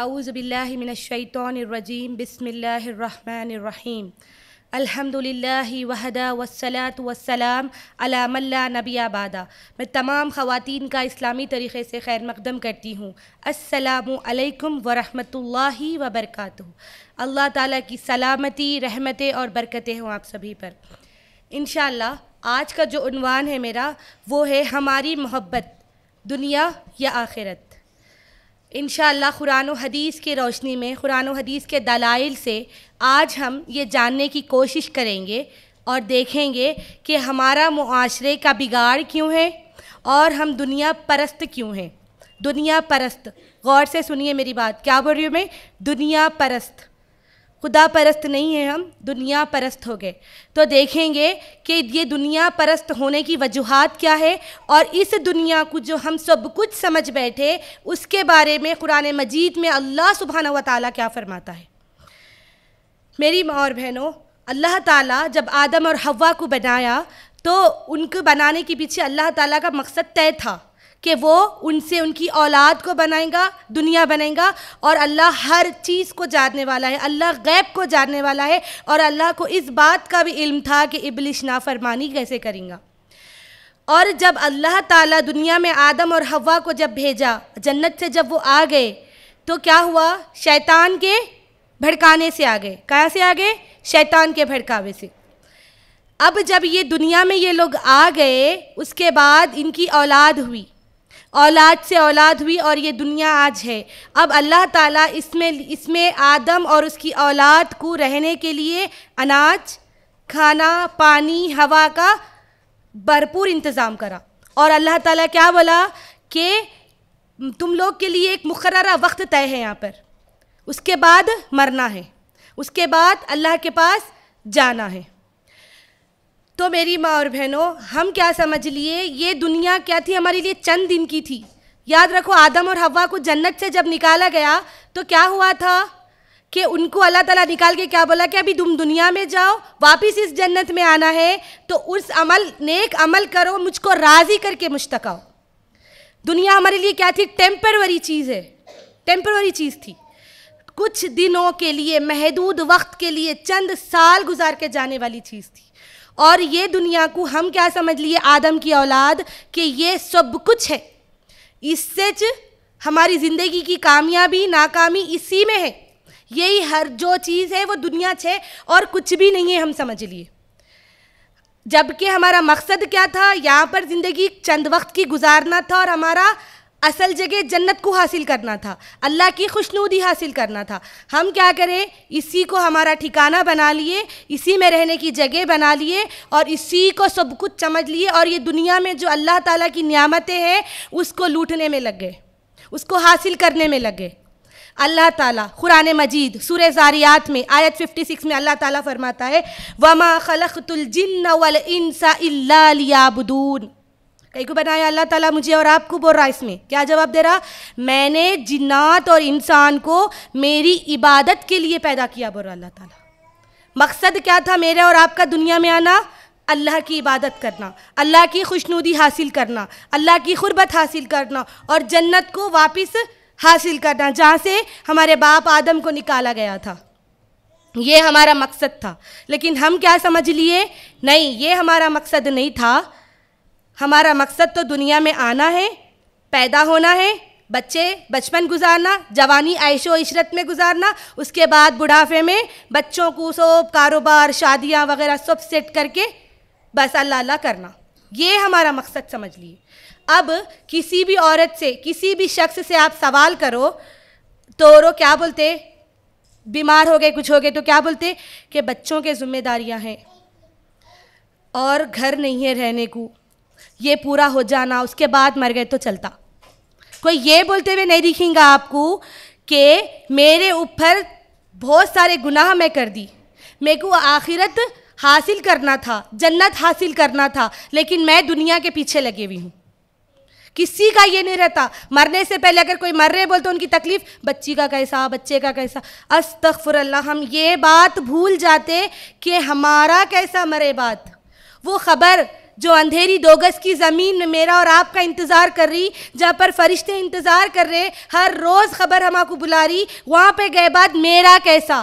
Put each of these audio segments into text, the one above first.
औज़ुबिल्लाहि मिनश्शैतानिर्रजीम बिस्मिल्लाहिर्रहमानिर्रहीम अल्हम्दुलिल्लाहि वहदा वस्सलातु वस्सलाम अला मन ला नबिया बादा। मैं तमाम ख़वातीन का इस्लामी तरीक़े से खैर मक़दम करती हूँ। अस्सलामु अलैकुम वरहमतुल्लाहि वबरकातुहू। अल्लाह ताला की सलामती, रहमतें और बरकतें हों आप सभी पर। इंशाअल्लाह आज का जो उन्वान है मेरा वो है हमारी मोहब्बत दुनिया या आखिरत। इंशाअल्लाह कुरान और हदीस के रोशनी में, कुरान और हदीस के दलाइल से आज हम ये जानने की कोशिश करेंगे और देखेंगे कि हमारा मुआशरे का बिगाड़ क्यों है और हम दुनिया परस्त क्यों हैं। दुनिया परस्त, गौर से सुनिए मेरी बात, क्या बोल रही हूँ मैं, दुनिया परस्त, खुदा परस्त नहीं है, हम दुनिया परस्त हो गए। तो देखेंगे कि ये दुनिया परस्त होने की वजूहात क्या है और इस दुनिया को जो हम सब कुछ समझ बैठे उसके बारे में कुरान मजीद में अल्लाह सुब्हानहू व तआला क्या फ़रमाता है। मेरी माँ और बहनों, अल्लाह ताला जब आदम और हवा को बनाया तो उनको बनाने के पीछे अल्लाह ताला का मकसद तय था कि वो उनसे उनकी औलाद को बनाएगा, दुनिया बनाएगा। और अल्लाह हर चीज़ को जानने वाला है, अल्लाह गैब को जानने वाला है और अल्लाह को इस बात का भी इल्म था कि इब्लिस नाफरमानी कैसे करेंगा। और जब अल्लाह ताला दुनिया में आदम और हवा को जब भेजा, जन्नत से जब वो आ गए तो क्या हुआ, शैतान के भड़काने से आ गए। कहाँ से आ गए, शैतान के भड़कावे से। अब जब ये दुनिया में ये लोग आ गए उसके बाद इनकी औलाद हुई, औलाद से औलाद हुई और ये दुनिया आज है। अब अल्लाह ताला इसमें आदम और उसकी औलाद को रहने के लिए अनाज, खाना, पानी, हवा का भरपूर इंतज़ाम करा। और अल्लाह ताला क्या बोला कि तुम लोग के लिए एक मुकर्ररा वक्त तय है यहाँ पर, उसके बाद मरना है, उसके बाद अल्लाह के पास जाना है। तो मेरी माँ और बहनों, हम क्या समझ लिए, ये दुनिया क्या थी हमारे लिए, चंद दिन की थी। याद रखो आदम और हवा को जन्नत से जब निकाला गया तो क्या हुआ था कि उनको अल्लाह ताला निकाल के क्या बोला कि अभी तुम दुनिया में जाओ, वापस इस जन्नत में आना है तो उस अमल, नेक अमल करो, मुझको राज़ी करके मुझ तक आओ। दुनिया हमारे लिए क्या थी, टेम्पररी चीज़ है, टेम्पररी चीज़ थी, कुछ दिनों के लिए, महदूद वक्त के लिए, चंद साल गुजार के जाने वाली चीज़ थी। और ये दुनिया को हम क्या समझ लिए, आदम की औलाद, कि ये सब कुछ है, इससे हमारी ज़िंदगी की कामयाबी नाकामी इसी में है, यही हर जो चीज़ है वो दुनिया है और कुछ भी नहीं है हम समझ लिए। जबकि हमारा मकसद क्या था, यहाँ पर ज़िंदगी चंद वक्त की गुजारना था और हमारा असल जगह जन्नत को हासिल करना था, अल्लाह की खुशनुदी हासिल करना था। हम क्या करें, इसी को हमारा ठिकाना बना लिए, इसी में रहने की जगह बना लिए और इसी को सब कुछ समझ लिए और ये दुनिया में जो अल्लाह ताला की नियामतें हैं उसको लूटने में लग गए, उसको हासिल करने में लग गए। अल्लाह ताला कुरान मजीद सूरह ज़ारियात में आयत 56 में अल्लाह ताला फरमाता है, वमा खलक़तुल जिन्न वल इंसा इल्ला लियाबुदून। कई को बनाया अल्लाह ताला मुझे और आपको, बोल रहा है इसमें क्या जवाब दे रहा, मैंने जिन्नात और इंसान को मेरी इबादत के लिए पैदा किया, बोल रहा अल्लाह ताला। मकसद क्या था मेरे और आपका दुनिया में आना, अल्लाह की इबादत करना, अल्लाह की खुशनुदी हासिल करना, अल्लाह की क़ुर्बत हासिल करना और जन्नत को वापस हासिल करना जहाँ से हमारे बाप आदम को निकाला गया था। ये हमारा मकसद था। लेकिन हम क्या समझ लिए, नहीं ये हमारा मकसद नहीं था, हमारा मकसद तो दुनिया में आना है, पैदा होना है, बच्चे बचपन गुजारना, जवानी ऐशो इशरत में गुजारना, उसके बाद बुढ़ापे में बच्चों को सब कारोबार, शादियां वगैरह सब सेट करके बस अल्लाह अल्लाह करना, ये हमारा मकसद समझ लिए। अब किसी भी औरत से, किसी भी शख्स से आप सवाल करो तो रो क्या बोलते, बीमार हो गए, कुछ हो गए तो क्या बोलते कि बच्चों के ज़िम्मेदारियाँ हैं और घर नहीं है रहने को, ये पूरा हो जाना उसके बाद मर गए तो चलता। कोई ये बोलते हुए नहीं दिखेगा आपको कि मेरे ऊपर बहुत सारे गुनाह मैं कर दी, मेरे को आखिरत हासिल करना था, जन्नत हासिल करना था, लेकिन मैं दुनिया के पीछे लगी हुई हूँ। किसी का ये नहीं रहता, मरने से पहले अगर कोई मर रहे बोलते उनकी तकलीफ़, बच्ची का कैसा, बच्चे का कैसा। अस्तगफुरुल्लाह, हम ये बात भूल जाते कि हमारा कैसा मरे, बात वो खबर जो अंधेरी दो गज की ज़मीन में मेरा और आपका इंतज़ार कर रही, जहाँ पर फरिश्ते इंतज़ार कर रहे, हर रोज़ ख़बर हम आपको बुला रही, वहाँ पे गए बाद मेरा कैसा,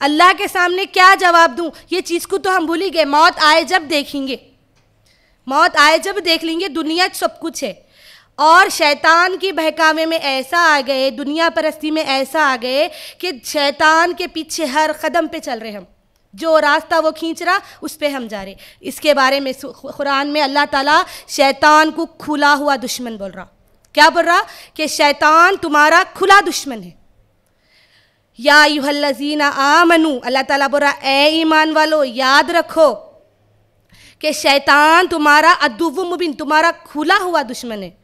अल्लाह के सामने क्या जवाब दूँ, ये चीज़ को तो हम भूल ही गए। मौत आए जब देखेंगे, मौत आए जब देख लेंगे, दुनिया सब कुछ है। और शैतान की बहकावे में ऐसा आ गए, दुनिया परस्ती में ऐसा आ गए कि शैतान के पीछे हर कदम पे चल रहे हम, जो रास्ता वो खींच रहा उस पे हम जा रहे। इसके बारे में कुरान में अल्लाह ताला शैतान को खुला हुआ दुश्मन बोल रहा। क्या बोल रहा कि शैतान तुम्हारा खुला दुश्मन है। या अय्युहल्लज़ीना आमनू, अल्लाह ताला बोल रहा ए ईमान वालो याद रखो कि शैतान तुम्हारा अदुव्वु मुबीन, तुम्हारा खुला हुआ दुश्मन है।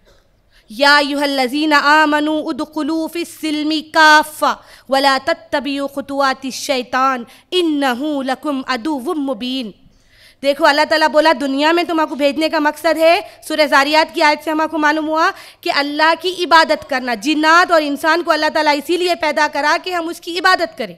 या अय्युहल्लज़ीना आमनू उदखुलू फ़िस्सिल्मी काफ़ा वला तत्तबिऊ ख़ुतुवातिश शैतान इन्नहू लकुम अदुव्वुम मुबीन। देखो अल्लाह ताला बोला दुनिया में तुम्हारे भेजने का मकसद है, सूरह ज़ारियात की आयत से हमको मालूम हुआ कि अल्लाह की इबादत करना, जिन्नात और इंसान को अल्लाह ताला इसीलिए पैदा करा कि हम उसकी इबादत करें।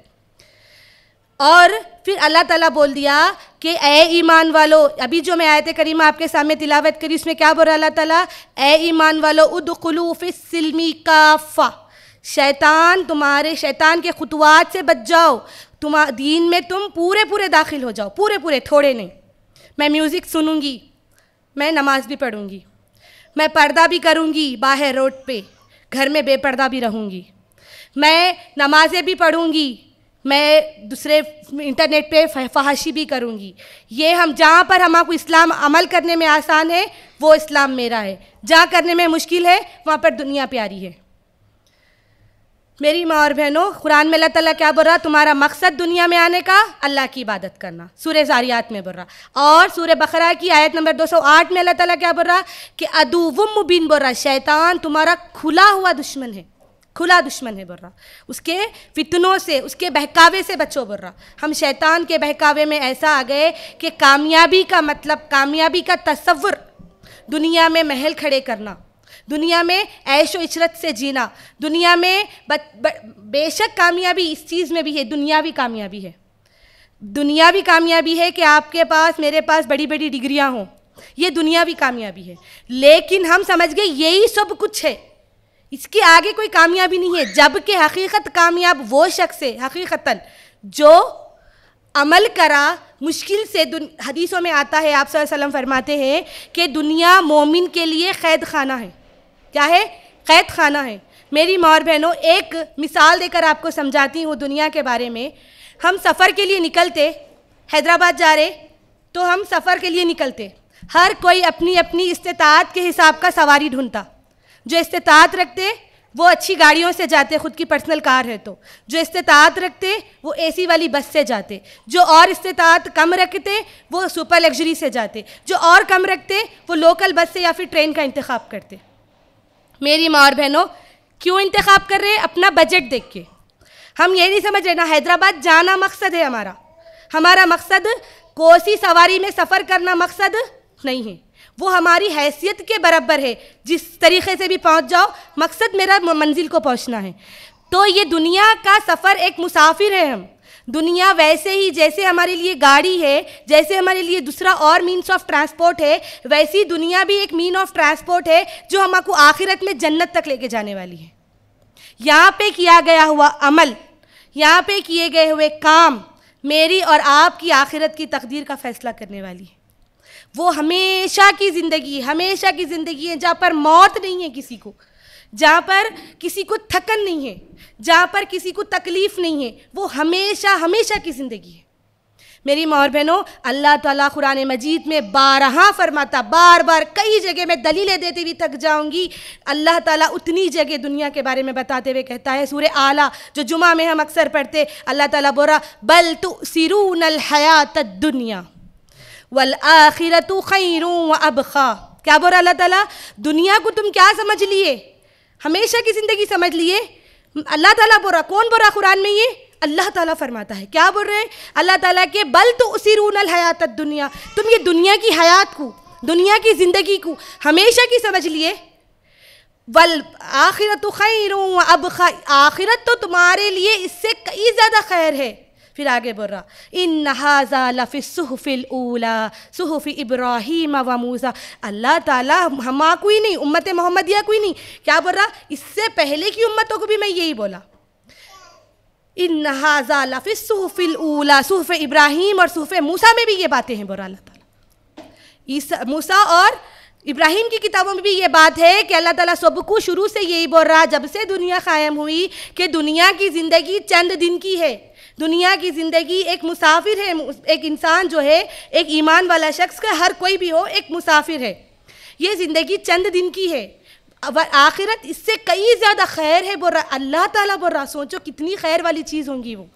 और फिर अल्लाह ताला बोल दिया कि ए ईमान वालो, अभी जो मैं आयत करीमा आपके सामने तिलावत करी उसमें क्या बोल रहा अल्लाह ताला, ए ईमान वालो उदखुलू फ़िस्सिल्मी काफ़ा, शैतान तुम्हारे शैतान के खुतवात से बच जाओ, तुम दीन में तुम पूरे पूरे दाखिल हो जाओ, पूरे पूरे, थोड़े नहीं। मैं म्यूज़िक सुनूंगी, मैं नमाज़ भी पढ़ूंगी, मैं पर्दा भी करूंगी बाहर रोड पे, घर में बेपर्दा भी रहूंगी, मैं नमाज़ें भी पढ़ूंगी, मैं दूसरे इंटरनेट पे फहाशी भी करूँगी। ये हम जहाँ पर हमको इस्लाम अमल करने में आसान है वो इस्लाम मेरा है, जहाँ करने में मुश्किल है वहाँ पर दुनिया प्यारी है। मेरी माँ और बहनों, कुरान में अल्लाह ताला क्या बोल रहा, तुम्हारा मकसद दुनिया में आने का अल्लाह की इबादत करना, सूरह ज़ारियात में बोल रहा। और सूरह बकरा की आयत नंबर 208 में अल्लाह ताला क्या बोल रहा कि अदुव्वुम मुबीन बोल रहा, शैतान तुम्हारा खुला हुआ दुश्मन है, खुला दुश्मन है बोल रहा। उसके फितनों से, उसके बहकावे से बचो बोल रहा। हम शैतान के बहकावे में ऐसा आ गए कि कामयाबी का मतलब, कामयाबी का तस्वुर, दुनिया में महल खड़े करना, दुनिया में ऐशो इशरत से जीना, दुनिया में बेशक कामयाबी इस चीज़ में भी है, दुनियावी कामयाबी है। दुनियावी कामयाबी है कि आपके पास मेरे पास बड़ी बड़ी डिग्रियां हों, ये दुनियावी कामयाबी है। लेकिन हम समझ गए यही सब कुछ है, इसके आगे कोई कामयाबी नहीं है। जबकि हकीकत कामयाब वो शख्स है हकीकतन जो अमल करा, मुश्किल से। हदीसों में आता है आप सल्लल्लाहु अलैहि वसल्लम फरमाते हैं कि दुनिया मोमिन के लिए कैद खाना है। क्या है? कैद खाना है। मेरी माँ और बहनों, एक मिसाल देकर आपको समझाती हूँ दुनिया के बारे में। हम सफ़र के लिए निकलते, हैदराबाद जा रहे तो हम सफ़र के लिए निकलते, हर कोई अपनी अपनी इस्तेतात के हिसाब का सवारी ढूंढता। जो इस्तेतात रखते वो अच्छी गाड़ियों से जाते, ख़ुद की पर्सनल कार है तो। जो इस्तेतात रखते वो एसी वाली बस से जाते, जो और इस्तेतात कम रखते वो सुपर लग्जरी से जाते, जो और कम रखते वो लोकल बस से या फिर ट्रेन का इंतखाब करते। मेरी माँ और बहनों, क्यों इंतखाब कर रहे हैं? अपना बजट देख के। हम ये नहीं समझ रहे ना हैदराबाद जाना मकसद है हमारा, हमारा मकसद कोसी सवारी में सफ़र करना मकसद नहीं है, वो हमारी हैसियत के बराबर है। जिस तरीके से भी पहुंच जाओ, मकसद मेरा मंजिल को पहुंचना है। तो ये दुनिया का सफ़र एक मुसाफिर है हम। दुनिया वैसे ही जैसे हमारे लिए गाड़ी है, जैसे हमारे लिए दूसरा और मीन्स ऑफ ट्रांसपोर्ट है, वैसी दुनिया भी एक मीन ऑफ ट्रांसपोर्ट है जो हमको आखिरत में जन्नत तक लेके जाने वाली है। यहाँ पे किया गया हुआ अमल, यहाँ पे किए गए हुए काम मेरी और आपकी आखिरत की तकदीर का फ़ैसला करने वाली है। वो हमेशा की ज़िंदगी, हमेशा की ज़िंदगी है जहाँ पर मौत नहीं है किसी को, जहाँ पर किसी को थकन नहीं है, जहाँ पर किसी को तकलीफ़ नहीं है, वो हमेशा हमेशा की ज़िंदगी है। मेरी माँ और बहनों, अल्लाह ताला कुरान मजीद में बारहा फरमाता, बार बार कई जगह में दलीलें देते हुए थक जाऊंगी। अल्लाह ताला उतनी जगह दुनिया के बारे में बताते हुए कहता है, सूरे आला जो जुमा में हम अक्सर पढ़ते, अल्लाह ताला बोला बल तुसिरूनल हयातद दुनिया वल आखिरतु खैरुं व अबखा। क्या बोला अल्लाह ताला? दुनिया को तुम क्या समझ लिए? हमेशा की ज़िंदगी समझ लिए। अल्लाह ताला बोला, कौन बोला कुरान में? ये अल्लाह ताला फरमाता है। क्या बोल रहे हैं अल्लाह ताला के? बल तुसिरूनल हयातद दुनिया, तुम ये दुनिया की हयात को, दुनिया की ज़िंदगी को हमेशा की समझ लिए। वल आखिरतु खैरुं व अबखा, आखिरत तो तुम्हारे लिए इससे कई ज़्यादा खैर है। फिर आगे बोल रहा इन हाजा लफ़ी सुहफ़िल ऊला सुहफ़ी इब्राहीम व मूसा। अल्लाह ताला हमा को ही नहीं, उम्मत मोहम्मदिया को ही नहीं, क्या बोल रहा, इससे पहले की उम्मतों को भी मैं यही बोला इन हाजा लफ़ी सुहफ़िल ऊला, सुहफ़ इब्राहीम और सुहफ़ मूसा में भी ये बातें हैं। बोल रहा अल्लाह ताला ईसा मूसा और इब्राहिम की किताबों में भी ये बात है कि अल्लाह ताला सबको शुरू से यही बोल रहा जब से दुनिया कायम हुई कि दुनिया की ज़िंदगी चंद दिन की है, दुनिया की ज़िंदगी एक मुसाफिर है। एक इंसान जो है, एक ईमान वाला शख्स का हर कोई भी हो, एक मुसाफिर है। ये ज़िंदगी चंद दिन की है, आखिरत इससे कई ज़्यादा खैर है। बोल रहा अल्लाह ताला, बोल रहा सोचो कितनी खैर वाली चीज़ होंगी, वो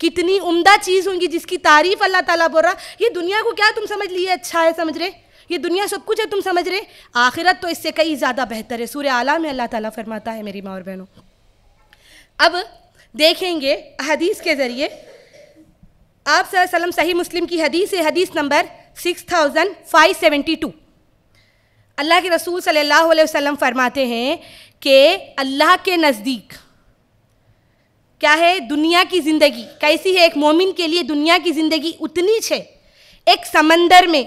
कितनी उम्दा चीज़ होंगी जिसकी तारीफ़ अल्लाह ताला बोल रहा ये दुनिया को क्या तुम समझ लिए अच्छा है, समझ रहे ये दुनिया सब कुछ है तुम समझ रहे, आखिरत तो इससे कई ज़्यादा बेहतर है। सूरह आला में अल्लाह ताला फरमाता है मेरी माँ और बहनों। अब देखेंगे हदीस के ज़रिए, आप सल्लम सही मुस्लिम की हदीस है, हदीस नंबर 6572। अल्लाह के रसूल सल्लल्लाहु अलैहि वसल्लम फरमाते हैं कि अल्लाह के नज़दीक क्या है दुनिया की ज़िंदगी कैसी है। एक मोमिन के लिए दुनिया की ज़िंदगी उतनी है, एक समंदर में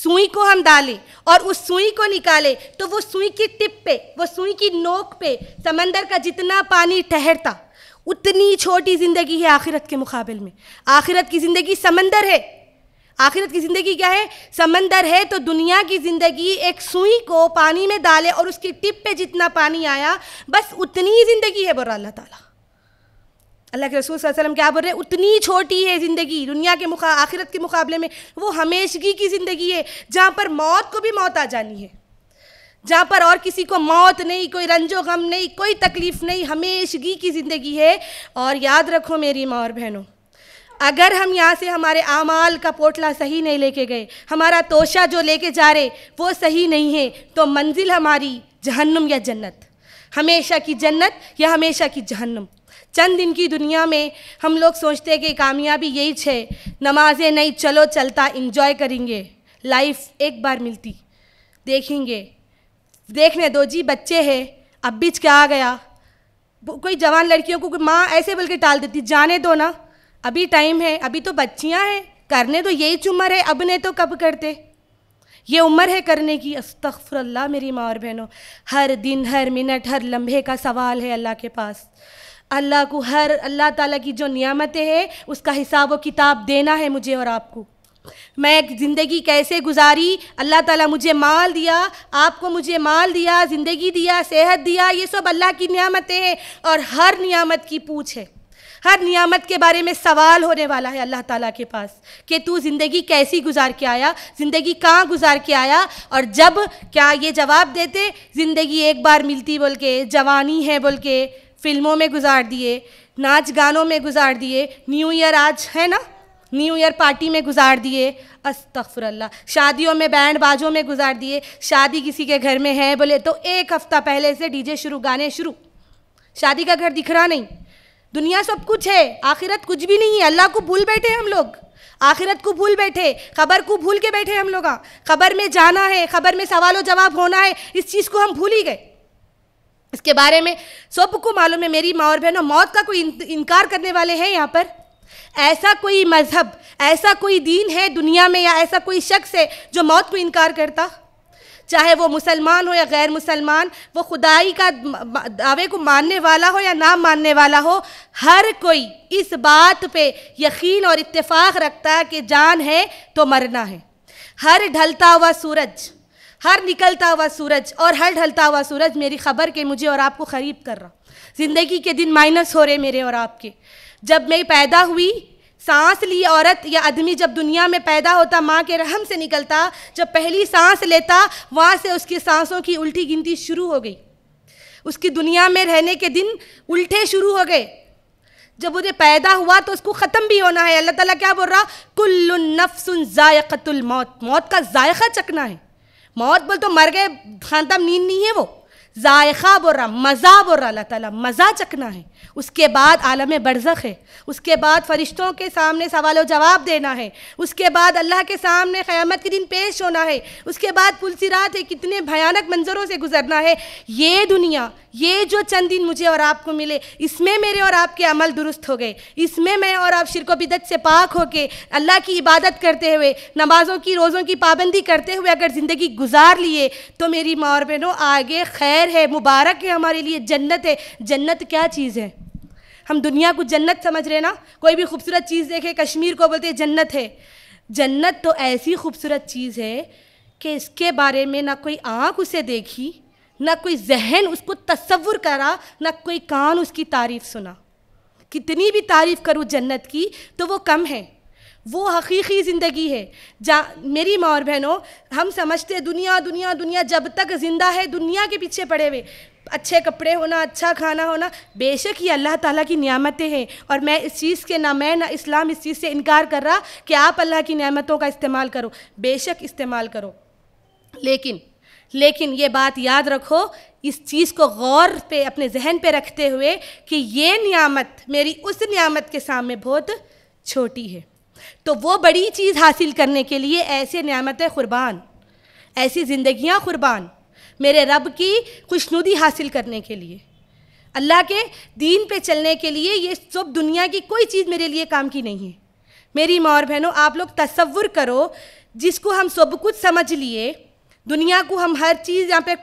सुई को हम डालें और उस सुई को निकालें तो वो सुई की टिप पे, वो सुई की नोक पे समंदर का जितना पानी ठहरता उतनी छोटी ज़िंदगी है आखिरत के मुकाबले में। आखिरत की ज़िंदगी समंदर है, आखिरत की ज़िंदगी क्या है, समंदर है। तो दुनिया की ज़िंदगी एक सुई को पानी में डालें और उसकी टिप पे जितना पानी आया बस उतनी ज़िंदगी है। बोला अल्लाह ताला, अल्लाह के रसूल सल्लल्लाहु अलैहि वसल्लम क्या बोल रहे हैं, उतनी छोटी है ज़िंदगी दुनिया के आखिरत के मुकाबले में। वो हमेशगी की ज़िंदगी है जहाँ पर मौत को भी मौत आ जानी है, जहाँ पर और किसी को मौत नहीं, कोई रंजो गम नहीं, कोई तकलीफ़ नहीं, हमेशगी की ज़िंदगी है। और याद रखो मेरी माँ और बहनों, अगर हम यहाँ से हमारे आमाल का पोटला सही नहीं लेके गए, हमारा तोशा जो लेके जा रहे वो सही नहीं है, तो मंजिल हमारी जहन्नुम या जन्नत, हमेशा की जन्नत या हमेशा की जहन्नुम। चंद दिन की दुनिया में हम लोग सोचते हैं कि कामयाबी यही है, नमाजें नहीं, चलो चलता इंजॉय करेंगे, लाइफ एक बार मिलती देखेंगे, देखने दो जी बच्चे हैं, अब बीच क्या आ गया। कोई जवान लड़कियों को माँ ऐसे बोल के टाल देती, जाने दो ना, अभी टाइम है, अभी तो बच्चियाँ हैं, करने तो यही उम्र है, अब नहीं तो कब करते, ये उम्र है करने की। अस्तग़फिरुल्लाह मेरी माँ और बहनों, हर दिन हर मिनट हर लम्हे का सवाल है अल्लाह के पास। अल्लाह को हर अल्लाह ताला की जो नियामतें हैं उसका हिसाब व किताब देना है मुझे और आपको। मैं ज़िंदगी कैसे गुजारी, अल्लाह ताला मुझे माल दिया, आपको मुझे माल दिया, ज़िंदगी दिया, सेहत दिया, ये सब अल्लाह की नियामतें हैं और हर नियामत की पूछ है, हर नियामत के बारे में सवाल होने वाला है अल्लाह ताला के पास कि तू ज़िंदगी कैसी गुजार के आया, ज़िंदगी कहाँ गुजार के आया। और जब क्या ये जवाब देते, ज़िंदगी एक बार मिलती बोल के, जवानी है बोल के फिल्मों में गुजार दिए, नाच गानों में गुजार दिए, न्यू ईयर आज है ना, न्यू ईयर पार्टी में गुजार दिए, अस्तग़फिरुल्लाह, शादियों में बैंड बाजों में गुजार दिए। शादी किसी के घर में है बोले तो एक हफ़्ता पहले से डीजे शुरू, गाने शुरू, शादी का घर दिख रहा नहीं। दुनिया सब कुछ है, आखिरत कुछ भी नहीं है। अल्लाह को भूल बैठे हम लोग, आखिरत को भूल बैठे, खबर को भूल के बैठे हम लोग। खबर में जाना है, खबर में सवाल जवाब होना है, इस चीज़ को हम भूल ही गए, इसके बारे में सबको मालूम है मेरी माँ और बहनों। मौत का कोई इनकार करने वाले हैं यहाँ पर? ऐसा कोई मज़हब, ऐसा कोई दीन है दुनिया में या ऐसा कोई शख्स है जो मौत को इनकार करता, चाहे वो मुसलमान हो या गैर मुसलमान, वो खुदाई का दावे को मानने वाला हो या ना मानने वाला हो, हर कोई इस बात पे यकीन और इत्तेफाक रखता है कि जान है तो मरना है। हर ढलता हुआ सूरज, हर निकलता हुआ सूरज और हर ढलता हुआ सूरज मेरी खबर के मुझे और आपको ख़रीब कर रहा। ज़िंदगी के दिन माइनस हो रहे मेरे और आपके। जब मैं पैदा हुई, सांस ली, औरत या आदमी जब दुनिया में पैदा होता, माँ के रहम से निकलता, जब पहली सांस लेता वहाँ से उसकी सांसों की उल्टी गिनती शुरू हो गई, उसकी दुनिया में रहने के दिन उल्टे शुरू हो गए। जब उसे पैदा हुआ तो उसको ख़त्म भी होना है। अल्लाह ताला क्या बोल रहा, कुल्लु नफ्सुन जायक़तुल मौत, मौत का जायक़ा चखना है। मौत बोल तो मर गए, खानदान नींद नहीं है, वो जायक़ा बोल रहा, मज़ा बोल रहा अल्लाह ताला, मज़ा चखना है। उसके बाद आलम बरज़ख है, उसके बाद फ़रिश्तों के सामने सवाल व जवाब देना है, उसके बाद अल्लाह के सामने क़यामत के दिन पेश होना है, उसके बाद पुलसिरात है, कितने भयानक मंजरों से गुजरना है। ये दुनिया, ये जो चंद दिन मुझे और आपको मिले, इसमें मेरे और आपके अमल दुरुस्त हो गए, इसमें मैं और आप शिरक व बिदअत से पाक होके अल्लाह की इबादत करते हुए, नमाज़ों की, रोज़ों की पाबंदी करते हुए अगर ज़िंदगी गुजार लिए तो मेरी माँ और बहनों आगे खैर है, मुबारक है, हमारे लिए जन्नत है। जन्नत क्या चीज़ है? हम दुनिया को जन्नत समझ रहे ना, कोई भी खूबसूरत चीज़ देखे कश्मीर को बोलते जन्नत है। जन्नत तो ऐसी खूबसूरत चीज़ है कि इसके बारे में ना कोई आँख उसे देखी, ना कोई जहन उसको तस्वुर करा, ना कोई कान उसकी तारीफ़ सुना। कितनी भी तारीफ़ करूँ जन्नत की तो वो कम है, वो हकीकी ज़िंदगी है। मेरी माँ और बहनों, हम समझते दुनिया दुनिया दुनिया, जब तक ज़िंदा है दुनिया के पीछे पड़े हुए। अच्छे कपड़े होना, अच्छा खाना होना, बेशक ये अल्लाह ताला की नियामतें हैं, और मैं इस चीज़ के ना मैं ना इस्लाम इस चीज़ से इनकार कर रहा कि आप अल्लाह की नियामतों का इस्तेमाल करो, बेशक इस्तेमाल करो, लेकिन ये बात याद रखो, इस चीज़ को गौर पे अपने जहन पे रखते हुए कि ये नियामत मेरी उस नियामत के सामने बहुत छोटी है। तो वो बड़ी चीज़ हासिल करने के लिए ऐसे नियामतें क़ुरबान, ऐसी ज़िंदगियाँ क़ुरबान, मेरे रब की खुशनुदी हासिल करने के लिए, अल्लाह के दीन पे चलने के लिए। ये सब दुनिया की कोई चीज़ मेरे लिए काम की नहीं है। मेरी माँ और बहनों, आप लोग तसव्वुर करो, जिसको हम सब कुछ समझ लिए, दुनिया को हम हर चीज़ यहाँ पे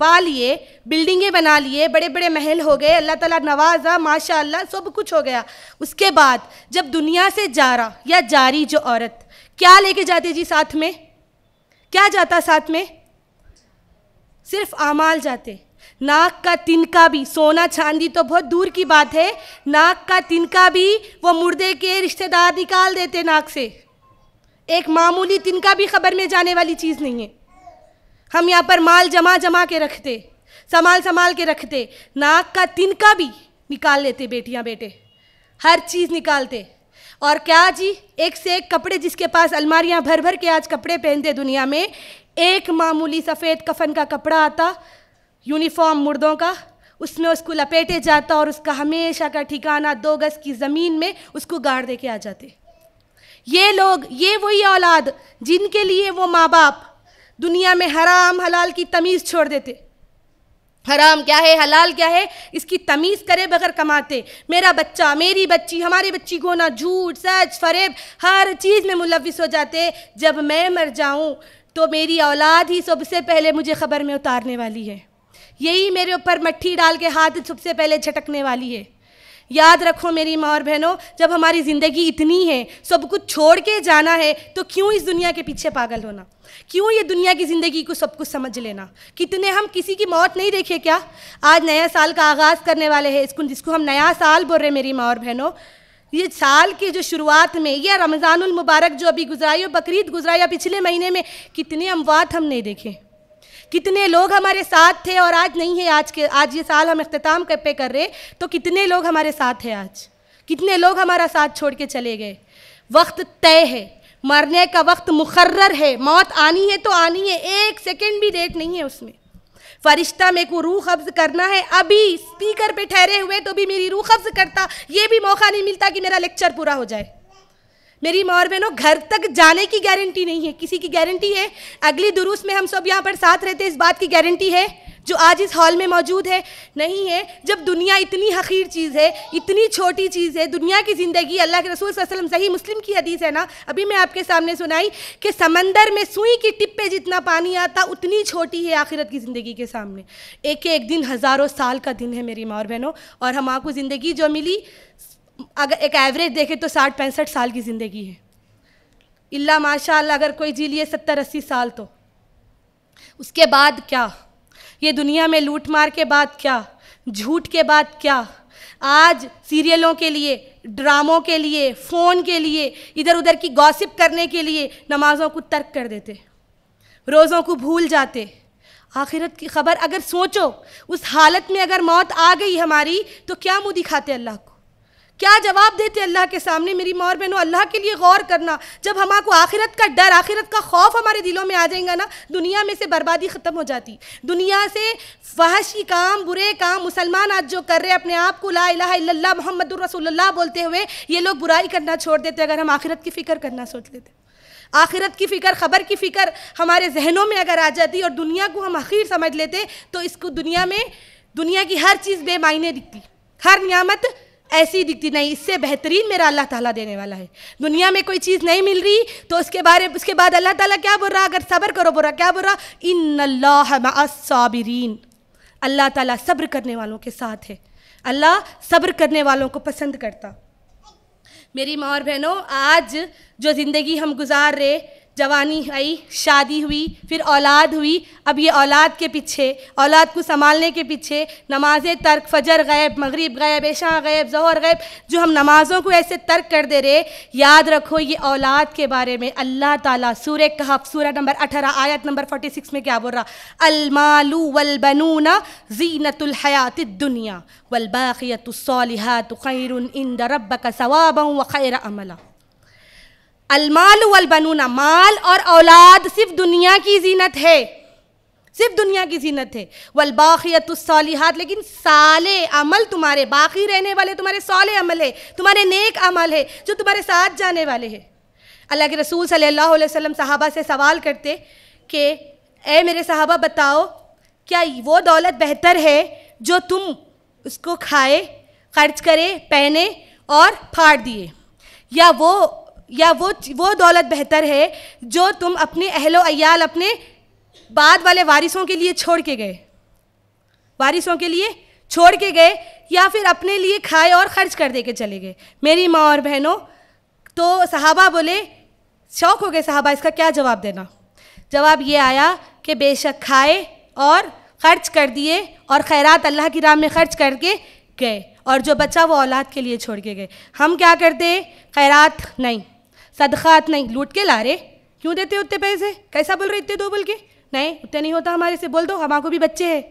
पा लिए, बिल्डिंगें बना लिए, बड़े बड़े महल हो गए, अल्लाह ताला नवाजा, माशाअल्लाह सब कुछ हो गया। उसके बाद जब दुनिया से जारा या जारी जो औरत क्या लेके जाती जी साथ में, क्या जाता साथ में? सिर्फ आमाल जाते। नाक का तिनका भी, सोना चांदी तो बहुत दूर की बात है, नाक का तिनका भी वो मुर्दे के रिश्तेदार निकाल देते नाक से। एक मामूली तिनका भी खबर में जाने वाली चीज़ नहीं है। हम यहाँ पर माल जमा जमा के रखते, संभाल संभाल के रखते, नाक का तिनका भी निकाल लेते बेटियाँ बेटे, हर चीज़ निकालते। और क्या जी, एक से एक कपड़े, जिसके पास अलमारियाँ भर भर के आज कपड़े पहनते दुनिया में, एक मामूली सफ़ेद कफन का कपड़ा आता, यूनिफॉर्म मुर्दों का, उसमें उसको लपेटे जाता और उसका हमेशा का ठिकाना 2 गज की ज़मीन में उसको गाड़ दे के आ जाते। ये लोग, ये वही औलाद जिनके लिए वो माँ बाप दुनिया में हराम हलाल की तमीज़ छोड़ देते, हराम क्या है हलाल क्या है इसकी तमीज़ करे बगैर कमाते। मेरा बच्चा, मेरी बच्ची, हमारी बच्ची को ना झूठ, सच, फरेब, हर चीज़ में मुलविस हो जाते। जब मैं मर जाऊं तो मेरी औलाद ही सबसे पहले मुझे ख़बर में उतारने वाली है, यही मेरे ऊपर मट्ठी डाल के हाथ सबसे पहले झटकने वाली है। याद रखो मेरी माँ और बहनों, जब हमारी ज़िंदगी इतनी है, सब कुछ छोड़ के जाना है, तो क्यों इस दुनिया के पीछे पागल होना, क्यों ये दुनिया की ज़िंदगी को सब कुछ समझ लेना। कितने हम किसी की मौत नहीं देखे क्या? आज नया साल का आगाज़ करने वाले हैं, इसको जिसको हम नया साल बोल रहे हैं मेरी माँ और बहनों। ये साल के जो शुरुआत में, यह रमज़ानुल मुबारक जो अभी गुजरा या बकरीद गुजरा या पिछले महीने में, कितने अमवात हम नहीं देखे, कितने लोग हमारे साथ थे और आज नहीं है। आज ये साल हम इख्तिताम पे कर रहे, तो कितने लोग हमारे साथ हैं आज, कितने लोग हमारा साथ छोड़ के चले गए। वक्त तय है, मरने का वक्त मुकर्रर है, मौत आनी है तो आनी है, 1 सेकंड भी लेट नहीं है उसमें। फरिश्ता मेरे को रूह कब्ज़ करना है, अभी स्पीकर पे ठहरे हुए तो भी मेरी रूह कब्ज़ करता, ये भी मौका नहीं मिलता कि मेरा लेक्चर पूरा हो जाए। मेरी माँ और बहनों, घर तक जाने की गारंटी नहीं है, किसी की गारंटी है? अगली दुरूस में हम सब यहाँ पर साथ रहते, इस बात की गारंटी है जो आज इस हॉल में मौजूद है? नहीं है। जब दुनिया इतनी हकीर चीज़ है, इतनी छोटी चीज़ है दुनिया की ज़िंदगी, अल्लाह के रसूल सल्लल्लाहु अलैहि वसल्लम, सही मुस्लिम की हदीस है ना, अभी मैं आपके सामने सुनाई कि समंदर में सुई की टिप पे जितना पानी आता उतनी छोटी है आखिरत की ज़िंदगी के सामने। एक एक दिन हज़ारों साल का दिन है मेरी माँ और बहनों, और हम आपको ज़िंदगी जो मिली, अगर एक एवरेज देखें तो 60-65 साल की ज़िंदगी है, इल्ला माशाअल्लाह अगर कोई जी लिए 70-80 साल। तो उसके बाद क्या, ये दुनिया में लूट मार के बाद क्या, झूठ के बाद क्या, आज सीरियलों के लिए, ड्रामों के लिए, फ़ोन के लिए, इधर उधर की गॉसिप करने के लिए नमाज़ों को तर्क कर देते, रोज़ों को भूल जाते, आखिरत की ख़बर। अगर सोचो उस हालत में अगर मौत आ गई हमारी तो क्या मुँह दिखाते अल्लाह को, क्या जवाब देते अल्लाह के सामने। मेरी माँ और बहनों, अल्लाह के लिए गौर करना। जब हमारे आखिरत का डर, आखिरत का खौफ हमारे दिलों में आ जाएगा ना, दुनिया में से बर्बादी ख़त्म हो जाती। दुनिया से फहशी काम, बुरे काम मुसलमान आज जो कर रहे हैं, अपने आप को ला इलाहा इल्लल्लाह मुहम्मदुर रसूलुल्लाह बोलते हुए ये लोग बुराई करना छोड़ देते। अगर हम आखिरत की फ़िक्र करना सोच लेते, आखिरत की फ़िक्र, ख़बर की फ़िक्र हमारे जहनों में अगर आ जाती और दुनिया को हम आखिर समझ लेते, तो इसको दुनिया में, दुनिया की हर चीज़ बेमायने दिखती, हर नियामत ऐसी दिखती। नहीं, इससे बेहतरीन मेरा अल्लाह ताला देने वाला है। दुनिया में कोई चीज़ नहीं मिल रही तो उसके बाद अल्लाह ताला क्या बोल रहा, अगर सब्र करो बोल रहा, क्या बोल रहा, इन्नल्लाह मअस्साबिरीन, अल्लाह ताला सब्र करने वालों के साथ है। अल्लाह सब्र करने वालों को पसंद करता। मेरी माँ और बहनों, आज जो ज़िंदगी हम गुजार रहे, जवानी आई, शादी हुई, फिर औलाद हुई, अब ये औलाद के पीछे, औलाद को संभालने के पीछे नमाज़ें तर्क, फजर गैब, मगरिब गैब, ऐशा गैब, ज़ोहर गैब, जो हम नमाज़ों को ऐसे तर्क कर दे रहे, याद रखो ये औलाद के बारे में अल्लाह ताला सूरह कहफ सूरह नंबर 18 आयत नंबर 46 में क्या बोल रहा, अलमालू वलबनूना जीनतुल हयातिद दुनिया वलबाकियतुस सालिहातु खैरुन इंद रब्बक सवाबन व खैर अमला। अलमाल वल बनूना, माल और औलाद सिर्फ दुनिया की जीनत है, सिर्फ दुनिया की जीनत है। वल बाक़ियतुस सालिहात, लेकिन साले अमल तुम्हारे बाकी रहने वाले, तुम्हारे साले अमल है, तुम्हारे नेक अमल है जो तुम्हारे साथ जाने वाले हैं। अल्लाह के रसूल सल्लल्लाहु अलैहि वसल्लम सहाबा से सवाल करते कि ए मेरे सहाबा, बताओ क्या वो दौलत बेहतर है जो तुम उसको खाए, खर्च करे, पहने और फाड़ दिए, या वो दौलत बेहतर है जो तुम अपने अहलो अयाल, अपने बाद वाले वारिसों के लिए छोड़ के गए, वारिसों के लिए छोड़ के गए, या फिर अपने लिए खाए और ख़र्च कर दे के चले गए। मेरी माँ और बहनों, तो सहाबा बोले, शौक़ हो गए सहाबा, इसका क्या जवाब देना। जवाब ये आया कि बेशक खाए और ख़र्च कर दिए और खैरात अल्लाह की राह में ख़र्च करके गए, और जो बचा वो औलाद के लिए छोड़ के गए। हम क्या करते हैं, खैरात नहीं, सदक़ात नहीं, लूट के ला रहे, क्यों देते उतने पैसे, कैसा बोल रहे इतने दो बोल के, नहीं उतने नहीं होता हमारे से, बोल दो हमारे भी बच्चे हैं।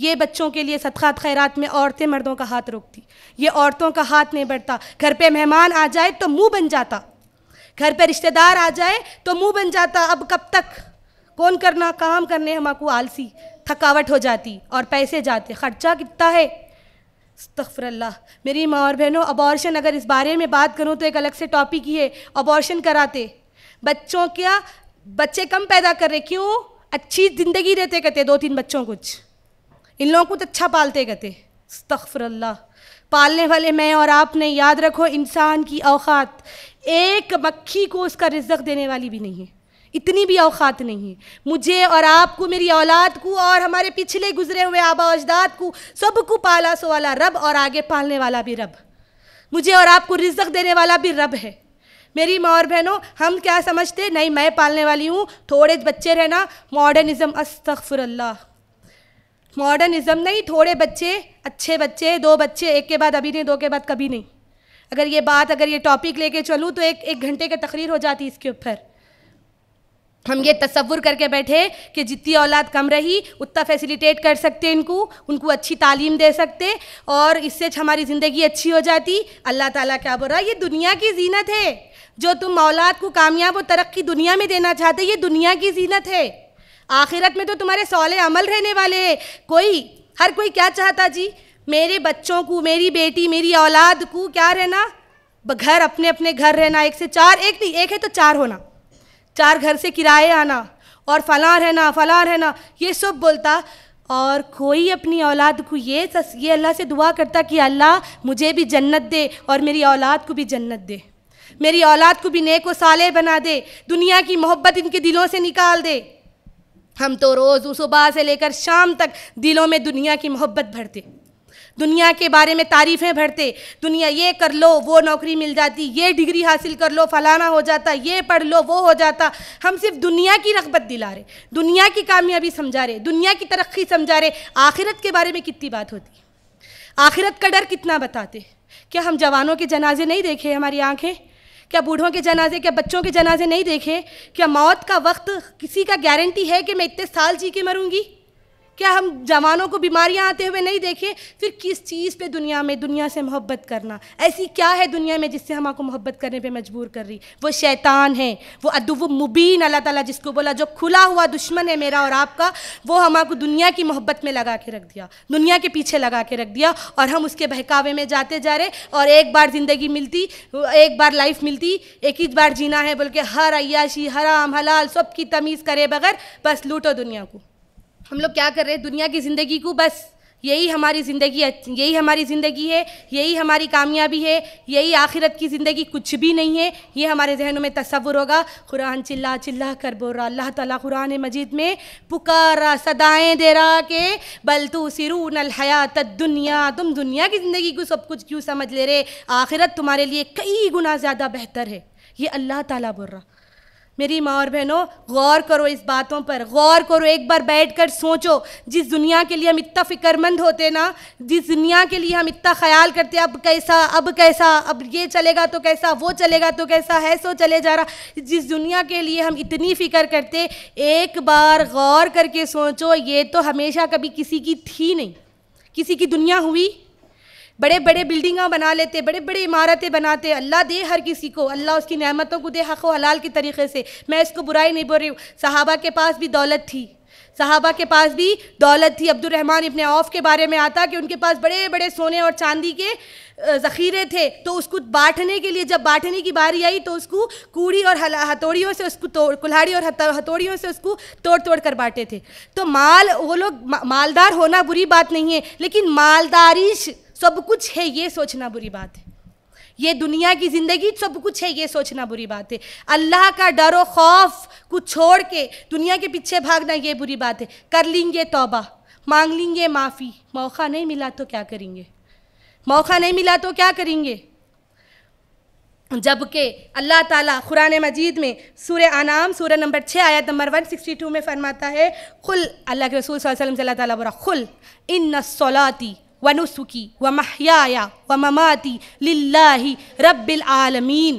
ये बच्चों के लिए सदक़ात खैरात में औरतें मर्दों का हाथ रोकती, ये औरतों का हाथ नहीं बढ़ता। घर पे मेहमान आ जाए तो मुँह बन जाता, घर पर रिश्तेदार आ जाए तो मुँह बन जाता। अब कब तक कौन करना काम करने, हमारे आलसी, थकावट हो जाती और पैसे जाते। खर्चा कितना है, अस्तग़फ़िरुल्लाह। मेरी माँ और बहनों, अबॉर्शन, अगर इस बारे में बात करूँ तो एक अलग से टॉपिक ही है। अबॉर्शन कराते, बच्चों क्या, बच्चे कम पैदा कर रहे, क्यों, अच्छी ज़िंदगी देते कहते, 2-3 बच्चों कुछ, इन लोगों को तो अच्छा पालते कहते। अस्तग़फ़िरुल्लाह। पालने वाले मैं और आप ने, याद रखो इंसान की औकात एक मक्खी को उसका रिज़्क़ देने वाली भी नहीं है, इतनी भी औकात नहीं है। मुझे और आपको, मेरी औलाद को और हमारे पिछले गुजरे हुए आबा अजदाद को, सबको पाला सो वाला रब, और आगे पालने वाला भी रब, मुझे और आपको रिज़्क़ देने वाला भी रब है। मेरी माँ और बहनों, हम क्या समझते, नहीं मैं पालने वाली हूँ, थोड़े बच्चे रहना, मॉडर्निज़म, अस्तग़फ़िरुल्लाह। मॉडर्निज़म नहीं, थोड़े बच्चे, अच्छे बच्चे, 2 बच्चे, एक के बाद अभी नहीं, 2 के बाद कभी नहीं। अगर ये बात, अगर ये टॉपिक लेके चलूँ तो एक घंटे की तकरीर हो जाती इसके ऊपर। हम ये तसव्वुर करके बैठे कि जितनी औलाद कम रही उतना फैसिलिटेट कर सकते, इनको उनको अच्छी तालीम दे सकते और इससे हमारी ज़िंदगी अच्छी हो जाती। अल्लाह ताला क्या बोल रहा है, ये दुनिया की जीनत है। जो तुम औलाद को कामयाब और तरक्की दुनिया में देना चाहते, ये दुनिया की जीनत है। आखिरत में तो तुम्हारे सौले अमल रहने वाले हैं। कोई, हर कोई क्या चाहता, जी मेरे बच्चों को, मेरी बेटी, मेरी औलाद को क्या रहना, घर, अपने अपने घर रहना, 1 से 4, एक नहीं, एक है तो 4 होना, 4 घर से किराए आना और फलां रहना, फलां रहना, ये सब बोलता। और कोई अपनी औलाद को ये अल्लाह से दुआ करता कि अल्लाह मुझे भी जन्नत दे और मेरी औलाद को भी जन्नत दे, मेरी औलाद को भी नेक व साले बना दे, दुनिया की मोहब्बत इनके दिलों से निकाल दे। हम तो रोज़ सुबह से लेकर शाम तक दिलों में दुनिया की मोहब्बत भरते, दुनिया के बारे में तारीफ़ें भरते, दुनिया, ये कर लो वो नौकरी मिल जाती, ये डिग्री हासिल कर लो फलाना हो जाता, ये पढ़ लो वो हो जाता। हम सिर्फ दुनिया की रग़बत दिला रहे, दुनिया की कामयाबी समझा रहे, दुनिया की तरक्की समझा रहे। आखिरत के बारे में कितनी बात होती, आखिरत का डर कितना बताते। क्या हम जवानों के जनाजे नहीं देखे हमारी आँखें, क्या बूढ़ों के जनाजे, क्या बच्चों के जनाजे नहीं देखे। क्या मौत का वक्त किसी का गारंटी है कि मैं इतने साल जी के मरूँगी, क्या हम जवानों को बीमारियां आते हुए नहीं देखें? फिर किस चीज़ पे दुनिया से मोहब्बत करना, ऐसी क्या है दुनिया में जिससे हम आपको मोहब्बत करने पे मजबूर कर रही? वो शैतान है, वो अदुव्वु मुबीन अल्लाह ताला जिसको बोला, जो खुला हुआ दुश्मन है मेरा और आपका, वो हम आपको दुनिया की मोहब्बत में लगा के रख दिया, दुनिया के पीछे लगा के रख दिया, और हम उसके बहकावे में जाते जा रहे। और एक बार ज़िंदगी मिलती, एक बार लाइफ मिलती, एक ही बार जीना है, बल्कि हर अय्याशी हराम हलाल सब की तमीज़ करे बगैर बस लूटो दुनिया को। हम लोग क्या कर रहे हैं दुनिया की ज़िंदगी को, बस यही हमारी ज़िंदगी, यही हमारी ज़िंदगी है, यही हमारी कामयाबी है, यही आखिरत की ज़िंदगी कुछ भी नहीं है। ये हमारे जहनों में तसव्वुर होगा। कुरान चिल्ला चिल्ला कर बोल रहा अल्लाह ताला कुरान मजीद में, पुकारा सदाएं दे रहा के बल तुसिरून अल हयात दुनिया, तुम दुनिया की ज़िंदगी को सब कुछ क्यों समझ ले रहे, आखिरत तुम्हारे लिए कई गुना ज़्यादा बेहतर है। ये अल्लाह ताला बोल रहा। मेरी माँ और बहनों, गौर करो इस बातों पर, गौर करो, एक बार बैठकर सोचो। जिस दुनिया के लिए हम इतना फ़िक्रमंद होते ना, जिस दुनिया के लिए हम इतना ख्याल करते, अब कैसा, अब कैसा, अब ये चलेगा तो कैसा, वो चलेगा तो कैसा, है सो चले जा रहा, जिस दुनिया के लिए हम इतनी फ़िक्र करते, एक बार गौर करके सोचो, ये तो हमेशा कभी किसी की थी नहीं। किसी की दुनिया हुई? बड़े बड़े बिल्डिंगा बना लेते, बड़े बड़े इमारतें बनाते। अल्लाह दे हर किसी को, अल्लाह उसकी नेमतों को दे हक़ व हलाल के तरीक़े से। मैं इसको बुराई नहीं बोल रही हूँ। सहाबा के पास भी दौलत थी, सहाबा के पास भी दौलत थी। अब्दुर्रहमान इब्ने औफ़ के बारे में आता कि उनके पास बड़े बड़े सोने और चांदी के ज़ख़ीरे थे, तो उसको बांटने के लिए जब बांटने की बारी आई तो उसको कूड़ी और हथौड़ियों से उसको कुल्हाड़ी और हथौड़ियों से उसको तोड़ तोड़ कर बाँटे थे। तो माल, वो लोग मालदार होना बुरी बात नहीं है, लेकिन मालदारी सब कुछ है ये सोचना बुरी बात है। ये दुनिया की ज़िंदगी सब कुछ है ये सोचना बुरी बात है। अल्लाह का डर और खौफ को छोड़ के दुनिया के पीछे भागना ये बुरी बात है। कर लेंगे तौबा, मांग लेंगे माफ़ी, मौका नहीं मिला तो क्या करेंगे? मौका नहीं मिला तो क्या करेंगे? जबकि अल्लाह ताला कुरान मजीद में सूरह अनाम सूरह नंबर 6 आयत नंबर 162 में फरमाता है, खुल, अल्लाह के रसूल सल्लल्लाहु अलैहि वसल्लम से अल्लाह ताला बोला, खुल इन्ना सलाती व नुसुकी व महयाया व ममाती लिल्लाहि रब्बिल आलमीन।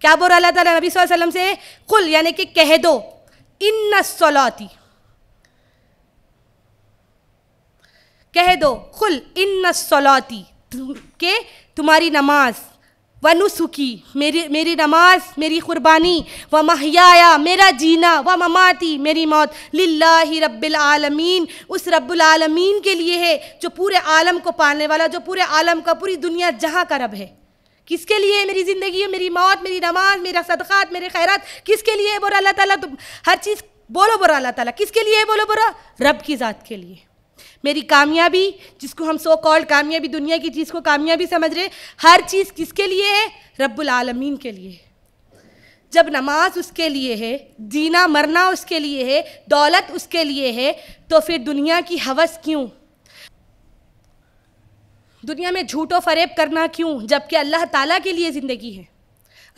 क्या बोल रहा अल्लाह ताला नबी सल्लल्लाहु अलैहि वसल्लम से? कुल यानी कि कह दो, इन्नस सलाती, कह दो कुल इन्नस सलाती के तुम्हारी नमाज, व नुसुकी मेरी नमाज, मेरी कुर्बानी, व महयाया मेरा जीना, व ममाती मेरी मौत, लिल्लाहि रब्बिल आलमीन उस रब्बुल आलमीन के लिए है जो पूरे आलम को पालने वाला, जो पूरे आलम का, पूरी दुनिया जहाँ का रब है। किसके लिए मेरी ज़िंदगी, मेरी मौत, मेरी नमाज, मेरा सदक़ात, मेरे खैरात किसके लिए? बोला अल्लाह ताला, तुम हर चीज़ बोलो, बोला अल्लाह ताला किसके लिए? बोलो, बोला रब की ज़ात के लिए। मेरी कामयाबी, जिसको हम सो कॉल्ड कामयाबी, दुनिया की चीज़ को कामयाबी समझ रहे, हर चीज़ किसके लिए है? रब्बुल आलमीन के लिए। जब नमाज उसके लिए है, जीना मरना उसके लिए है, दौलत उसके लिए है, तो फिर दुनिया की हवस क्यों? दुनिया में झूठो फरेब करना क्यों? जबकि अल्लाह ताला के लिए ज़िंदगी है,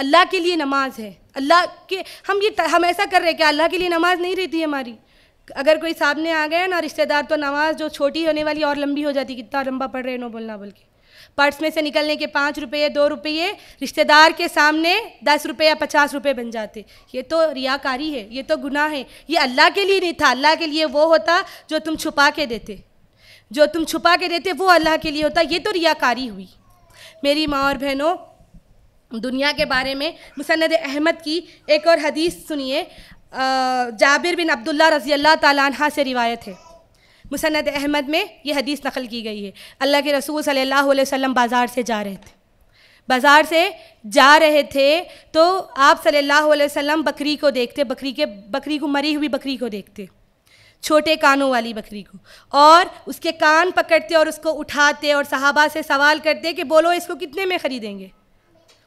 अल्लाह के लिए नमाज है, अल्लाह के हम ऐसा कर रहे हैं कि अल्लाह के लिए नमाज नहीं रहती हमारी। अगर कोई सामने आ गया ना रिश्तेदार, तो नमाज जो छोटी होने वाली और लंबी हो जाती, कितना लंबा पढ़ रहे हो बोलना बोल के। पर्स में से निकलने के 5 रुपये 2 रुपये रिश्तेदार के सामने 10 रुपये या 50 रुपये बन जाते। ये तो रियाकारी है, ये तो गुनाह है। ये अल्लाह के लिए नहीं था। अल्लाह के लिए वो होता जो तुम छुपा के देते, जो तुम छुपा के देते वो अल्लाह के लिए होता। ये तो रियाकारी हुई। मेरी माँ और बहनों, दुनिया के बारे में मुसन्नद अहमद की एक और हदीस सुनिए। जाबिर बिन अब्दुल्ला रज़ी अल्लाह ताला अन्हा से रिवायत है। मुसन्नद अहमद में ये हदीस नकल की गई है। अल्लाह के रसूल सल्लल्लाहु अलैहि वसल्लम बाज़ार से जा रहे थे, बाज़ार से जा रहे थे तो आप सल्लल्लाहु अलैहि वसल्लम बकरी को देखते, बकरी को, मरी हुई बकरी को देखते, छोटे कानों वाली बकरी को, और उसके कान पकड़ते और उसको उठाते और सहाबा से सवाल करते कि बोलो इसको कितने में ख़रीदेंगे?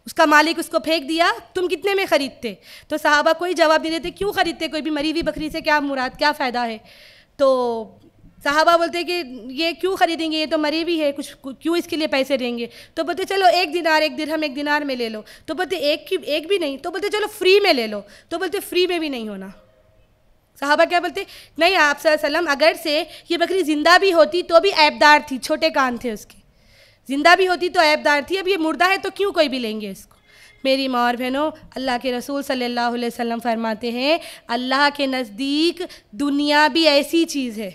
उसका मालिक उसको फेंक दिया, तुम कितने में ख़रीदते? तो सहाबा कोई जवाब नहीं देते, क्यों ख़रीदते? कोई भी मरी हुई बकरी से क्या मुराद, क्या फ़ायदा है? तो सहाबा बोलते कि ये क्यों ख़रीदेंगे, ये तो मरी हुई है, कुछ क्यों इसके लिए पैसे देंगे? तो बोलते चलो 1 दिनार, 1 दिरहम, 1 दिनार में ले लो। तो बोलते एक भी नहीं। तो बोलते चलो फ्री में ले लो। तो बोलते फ्री में भी नहीं होना। सहाबा क्या बोलते, नहीं आप सल्लल्लाहु अलैहि वसल्लम, अगर से ये बकरी ज़िंदा भी होती तो भी ऐबदार थी, छोटे कान थे उसके, ज़िंदा भी होती तो ऐबदार थी, अब ये मुर्दा है तो क्यों कोई भी लेंगे इसको? मेरी माँ और बहनों, अल्लाह के रसूल सल्लल्लाहु अलैहि वसल्लम फरमाते हैं, अल्लाह के नज़दीक दुनिया भी ऐसी चीज़ है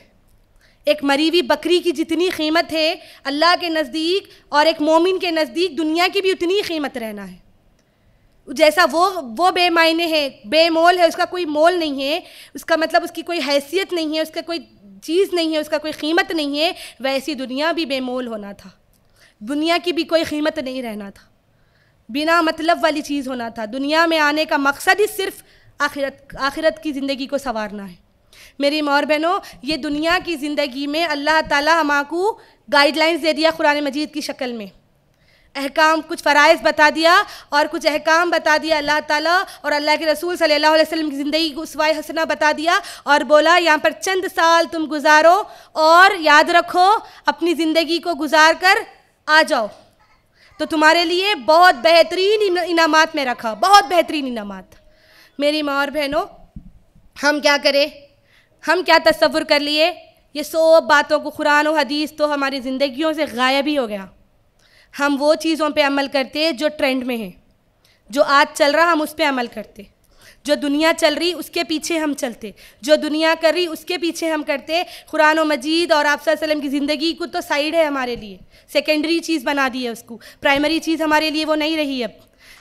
एक मरी हुई बकरी की जितनी कीमत है अल्लाह के नज़दीक और एक मोमिन के नज़दीक दुनिया की भी उतनी कीमत रहना है। जैसा वो बेमायने है, बेमोल है, उसका कोई मोल नहीं है, उसका मतलब उसकी कोई हैसियत नहीं है, उसका कोई चीज़ नहीं है, उसका कोई कीमत नहीं है, वैसी दुनिया भी बेमोल होना था, दुनिया की भी कोई कीमत नहीं रहना था, बिना मतलब वाली चीज़ होना था। दुनिया में आने का मकसद ही सिर्फ आखिरत की ज़िंदगी को संवारना है। मेरी माँ और बहनों, ये दुनिया की ज़िंदगी में अल्लाह ताला हमको गाइडलाइंस दे दिया कुरान मजीद की शक्ल में, अहकाम, कुछ फ़राइज़ बता दिया और कुछ अहकाम बता दिया अल्लाह ताला और अल्लाह के रसूल सल्लल्लाहु अलैहि वसल्लम की ज़िंदगी को उसवाए हसना बता दिया और बोला यहाँ पर चंद साल तुम गुजारो और याद रखो अपनी ज़िंदगी को गुजार कर आ जाओ, तो तुम्हारे लिए बहुत बेहतरीन इनामात में रखा, बहुत बेहतरीन इनामात। मेरी माँ और बहनों, हम क्या करें, हम क्या तसव्वुर कर लिए, ये सब बातों को कुरान और हदीस तो हमारी ज़िंदगियों से गायब ही हो गया। हम वो चीज़ों पे अमल करते हैं जो ट्रेंड में है, जो आज चल रहा हम उस पे अमल करते, जो दुनिया चल रही उसके पीछे हम चलते, जो दुनिया कर रही उसके पीछे हम करते। कुरान और मजीद और आप सल्लल्लाहु अलैहि वसल्लम की ज़िंदगी को तो साइड है हमारे लिए, सेकेंडरी चीज़ बना दी है उसको, प्राइमरी चीज़ हमारे लिए वो नहीं रही अब।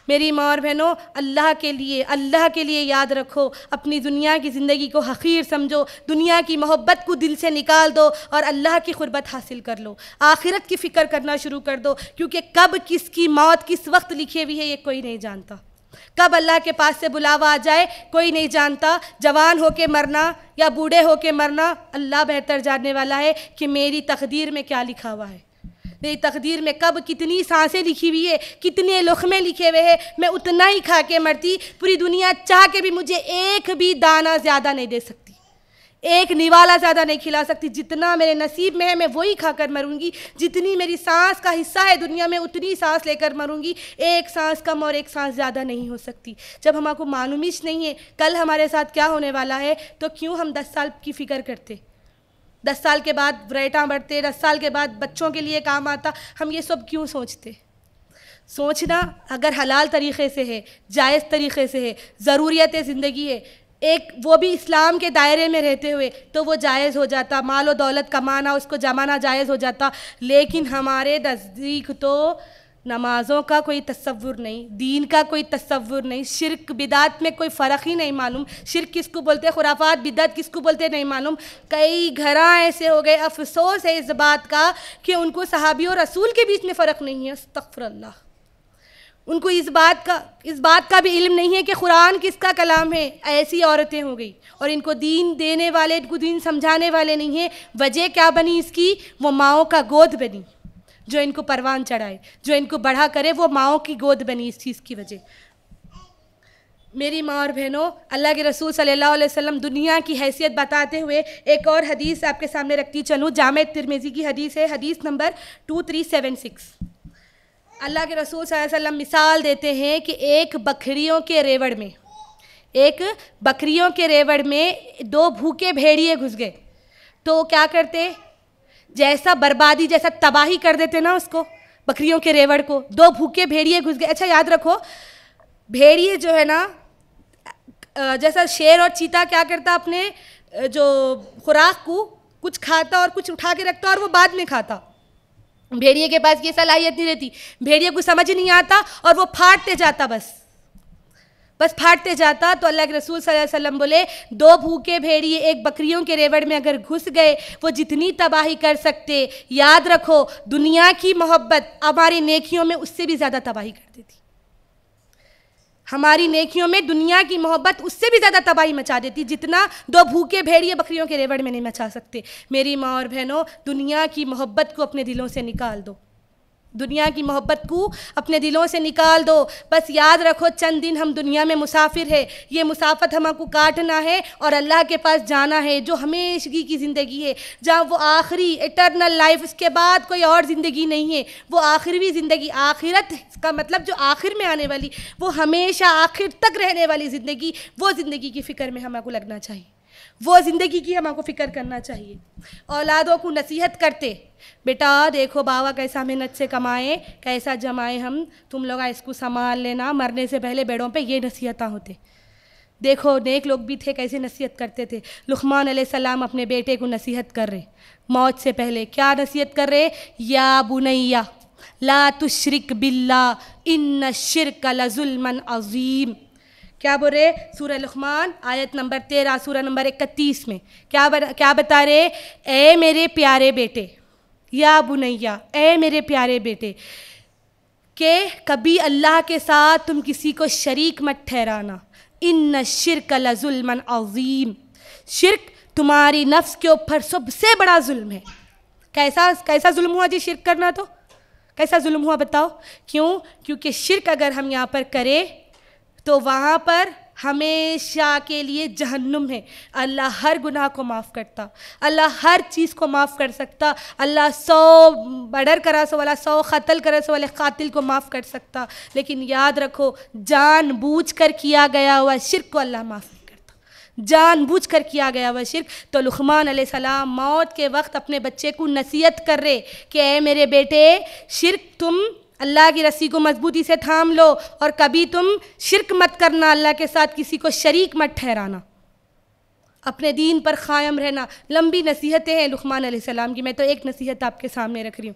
मेरी माँ और बहनों, अल्लाह के लिए याद रखो, अपनी दुनिया की ज़िंदगी को हकीर समझो, दुनिया की मोहब्बत को दिल से निकाल दो और अल्लाह की क़ुर्बत हासिल कर लो, आखिरत की फ़िक्र करना शुरू कर दो, क्योंकि कब किसकी मौत किस वक्त लिखी हुई है ये कोई नहीं जानता, कब अल्लाह के पास से बुलावा आ जाए कोई नहीं जानता। जवान होके मरना या बूढ़े होके मरना, अल्लाह बेहतर जानने वाला है कि मेरी तकदीर में क्या लिखा हुआ है, मेरी तकदीर में कब कितनी सांसें लिखी हुई है, कितने लुख्मे लिखे हुए हैं, मैं उतना ही खा के मरती, पूरी दुनिया चाह के भी मुझे एक भी दाना ज़्यादा नहीं दे सकती, एक निवाला ज़्यादा नहीं खिला सकती, जितना मेरे नसीब में है मैं वही खाकर मरूंगी, जितनी मेरी सांस का हिस्सा है दुनिया में उतनी सांस लेकर मरूंगी, एक सांस कम और एक सांस ज़्यादा नहीं हो सकती। जब हमको मालूम ही नहीं है कल हमारे साथ क्या होने वाला है, तो क्यों हम 10 साल की फ़िक्र करते, 10 साल के बाद रेटा बढ़ते, 10 साल के बाद बच्चों के लिए काम आता, हम ये सब क्यों सोचते। सोचना अगर हलाल तरीक़े से है, जायज़ तरीक़े से है, ज़रूरियत ज़िंदगी है, एक वो भी इस्लाम के दायरे में रहते हुए, तो वो जायज़ हो जाता, माल और दौलत कमाना उसको जमाना जायज़ हो जाता। लेकिन हमारे नज़दीक तो नमाज़ों का कोई तसव्वुर नहीं, दीन का कोई तसव्वुर नहीं, शिरक बिदात में कोई फ़र्क ही नहीं मालूम, शिरक किसको बोलते, खुराफात बिदात किसको बोलते नहीं मालूम। कई घरा ऐसे हो गए, अफसोस है इस बात का कि उनको सहाबी और रसूल के बीच में फ़र्क नहीं है, अस्तग़फिरुल्लाह। उनको इस बात का भी इल्म नहीं है कि कुरान किसका कलाम है। ऐसी औरतें हो गई और इनको दीन देने वाले, इनको दीन समझाने वाले नहीं है। वजह क्या बनी इसकी, वो माओं का गोद बनी जो इनको परवान चढ़ाए, जो इनको बढ़ा करे, वो माओं की गोद बनी इस चीज़ की वजह। मेरी माँ और बहनों, अल्लाह के रसूल सल्लल्लाहु अलैहि वसल्लम दुनिया की हैसियत बताते हुए एक और हदीस आपके सामने रखती चलूँ। जामे तिर्मिज़ी की हदीस है, हदीस नंबर 2376। अल्लाह के रसूल सल्लल्लाहु अलैहि वसल्लम मिसाल देते हैं कि एक बकरियों के रेवड़ में 2 भूखे भेड़िए घुस गए, तो क्या करते, जैसा बर्बादी, जैसा तबाही कर देते ना उसको, बकरियों के रेवड़ को। 2 भूखे भेड़िए घुस गए। अच्छा याद रखो, भेड़िए जो है ना, जैसा शेर और चीता क्या करता, अपने जो खुराक को कुछ खाता और कुछ उठा के रखता और वो बाद में खाता, भेड़िए के पास ये सलाहियत नहीं रहती। भेड़िए को समझ नहीं आता और वो फाटते जाता, बस फाटते जाता। तो अल्लाह के रसूल सल्लल्लाहु अलैहि वसल्लम बोले, 2 भूखे भेड़िए एक बकरियों के रेवड़ में अगर घुस गए, वो जितनी तबाही कर सकते, याद रखो दुनिया की मोहब्बत हमारी नेकियों में उससे भी ज़्यादा तबाही कर देती, हमारी नेकियों में दुनिया की मोहब्बत उससे भी ज़्यादा तबाही मचा देती, जितना 2 भूखे भेड़िए बकरियों के रेवड़ में नहीं मचा सकते। मेरी माँ और बहनों, दुनिया की मोहब्बत को अपने दिलों से निकाल दो, दुनिया की मोहब्बत को अपने दिलों से निकाल दो। बस याद रखो, चंद दिन हम दुनिया में मुसाफिर है, ये मुसाफत हमको काटना है और अल्लाह के पास जाना है, जो हमेशगी की ज़िंदगी है, जहाँ वो आखिरी इटर्नल लाइफ, उसके बाद कोई और ज़िंदगी नहीं है, वो आखिरी ज़िंदगी, आखिरत का मतलब जो आखिर में आने वाली, वो हमेशा आखिर तक रहने वाली ज़िंदगी, वो ज़िंदगी की फ़िक्र में हमको लगना चाहिए, वो ज़िंदगी की हमको फ़िक्र करना चाहिए। औलादों को नसीहत करते, बेटा देखो बाबा कैसा मेहनत से कमाए, कैसा जमाए हम, तुम लोग इसको संभाल लेना, मरने से पहले बेड़ों पे ये नसीहतां होते। देखो नेक लोग भी थे कैसे नसीहत करते थे। लुक़मान अलैहिस्सलाम अपने बेटे को नसीहत कर रहे मौत से पहले, क्या नसीहत कर रहे? या बुनैया ला तुश्रिक बिल्लाह इन्न शिर्क लज़ुल्मन अज़ीम। क्या बोल रहे? सूरह लुक़मान आयत नंबर 13 सूरह नंबर 31 में क्या बता रहे? ए मेरे प्यारे बेटे, या बुनैया ए मेरे प्यारे बेटे के कभी अल्लाह के साथ तुम किसी को शरीक मत ठहराना। इन्न शिर्क लज़ुल्मन अज़ीम, शिर्क तुम्हारी नफ्स के ऊपर सबसे बड़ा जुल्म है। कैसा कैसा जुल्म हुआ जी शिर्क करना? तो कैसा जुल्म हुआ बताओ? क्यों? क्योंकि शिर्क अगर हम यहाँ पर करें तो वहाँ पर हमेशा के लिए जहन्नुम है। अल्लाह हर गुनाह को माफ़ करता, अल्लाह हर चीज़ को माफ़ कर सकता, अल्लाह 100 मर्डर करा सो वाला 100 कत्ल करा सो वाले कातिल को माफ़ कर सकता, लेकिन याद रखो जानबूझकर किया गया हुआ शिर्क को अल्लाह माफ़ नहीं करता। जानबूझकर किया गया हुआ शिर्क। तो लुक़मान अलैहिस्सलाम मौत के वक्त अपने बच्चे को नसीहत कर रहे कि ऐ मेरे बेटे शिर्क, तुम अल्लाह की रस्सी को मजबूती से थाम लो और कभी तुम शिर्क मत करना, अल्लाह के साथ किसी को शरीक मत ठहराना, अपने दीन पर क़ायम रहना। लंबी नसीहतें हैं लुक़मान अलैहिस्सलाम की, मैं तो एक नसीहत आपके सामने रख रही हूँ।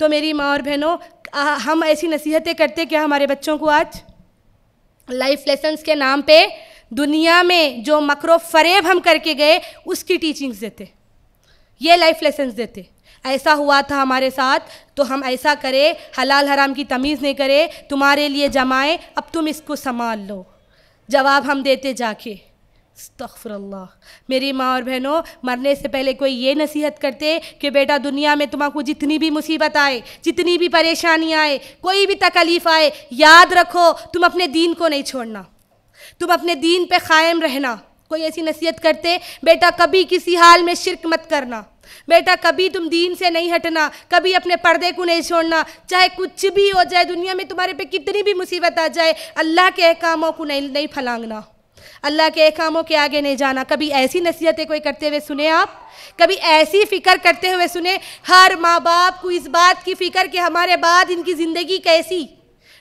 तो मेरी माँ और बहनों, हम ऐसी नसीहतें करते क्या हमारे बच्चों को आज लाइफ लेसन्स के नाम पे दुनिया में जो मकरो फरेब हम करके गए उसकी टीचिंग्स देते, ये लाइफ लेसन्स देते। ऐसा हुआ था हमारे साथ तो हम ऐसा करें, हलाल हराम की तमीज़ नहीं करें, तुम्हारे लिए जमाएं, अब तुम इसको संभाल लो। जवाब हम देते जाके अस्तग़फ़िरुल्लाह। मेरी माँ और बहनों, मरने से पहले कोई ये नसीहत करते कि बेटा दुनिया में तुम्हारे जितनी भी मुसीबत आए, जितनी भी परेशानी आए, कोई भी तकलीफ़ आए, याद रखो तुम अपने दीन को नहीं छोड़ना, तुम अपने दीन पर क़ायम रहना। कोई ऐसी नसीहत करते बेटा कभी किसी हाल में शिर्क मत करना, बेटा कभी तुम दीन से नहीं हटना, कभी अपने पर्दे को नहीं छोड़ना, चाहे कुछ भी हो जाए, दुनिया में तुम्हारे पे कितनी भी मुसीबत आ जाए अल्लाह के अहकामों को नहीं फलांगना, अल्लाह के अहकामों के आगे नहीं जाना। कभी ऐसी नसीहतें कोई करते हुए सुने आप? कभी ऐसी फ़िक्र करते हुए सुने? हर माँ बाप को इस बात की फ़िक्र कि हमारे बाद इनकी ज़िंदगी कैसी,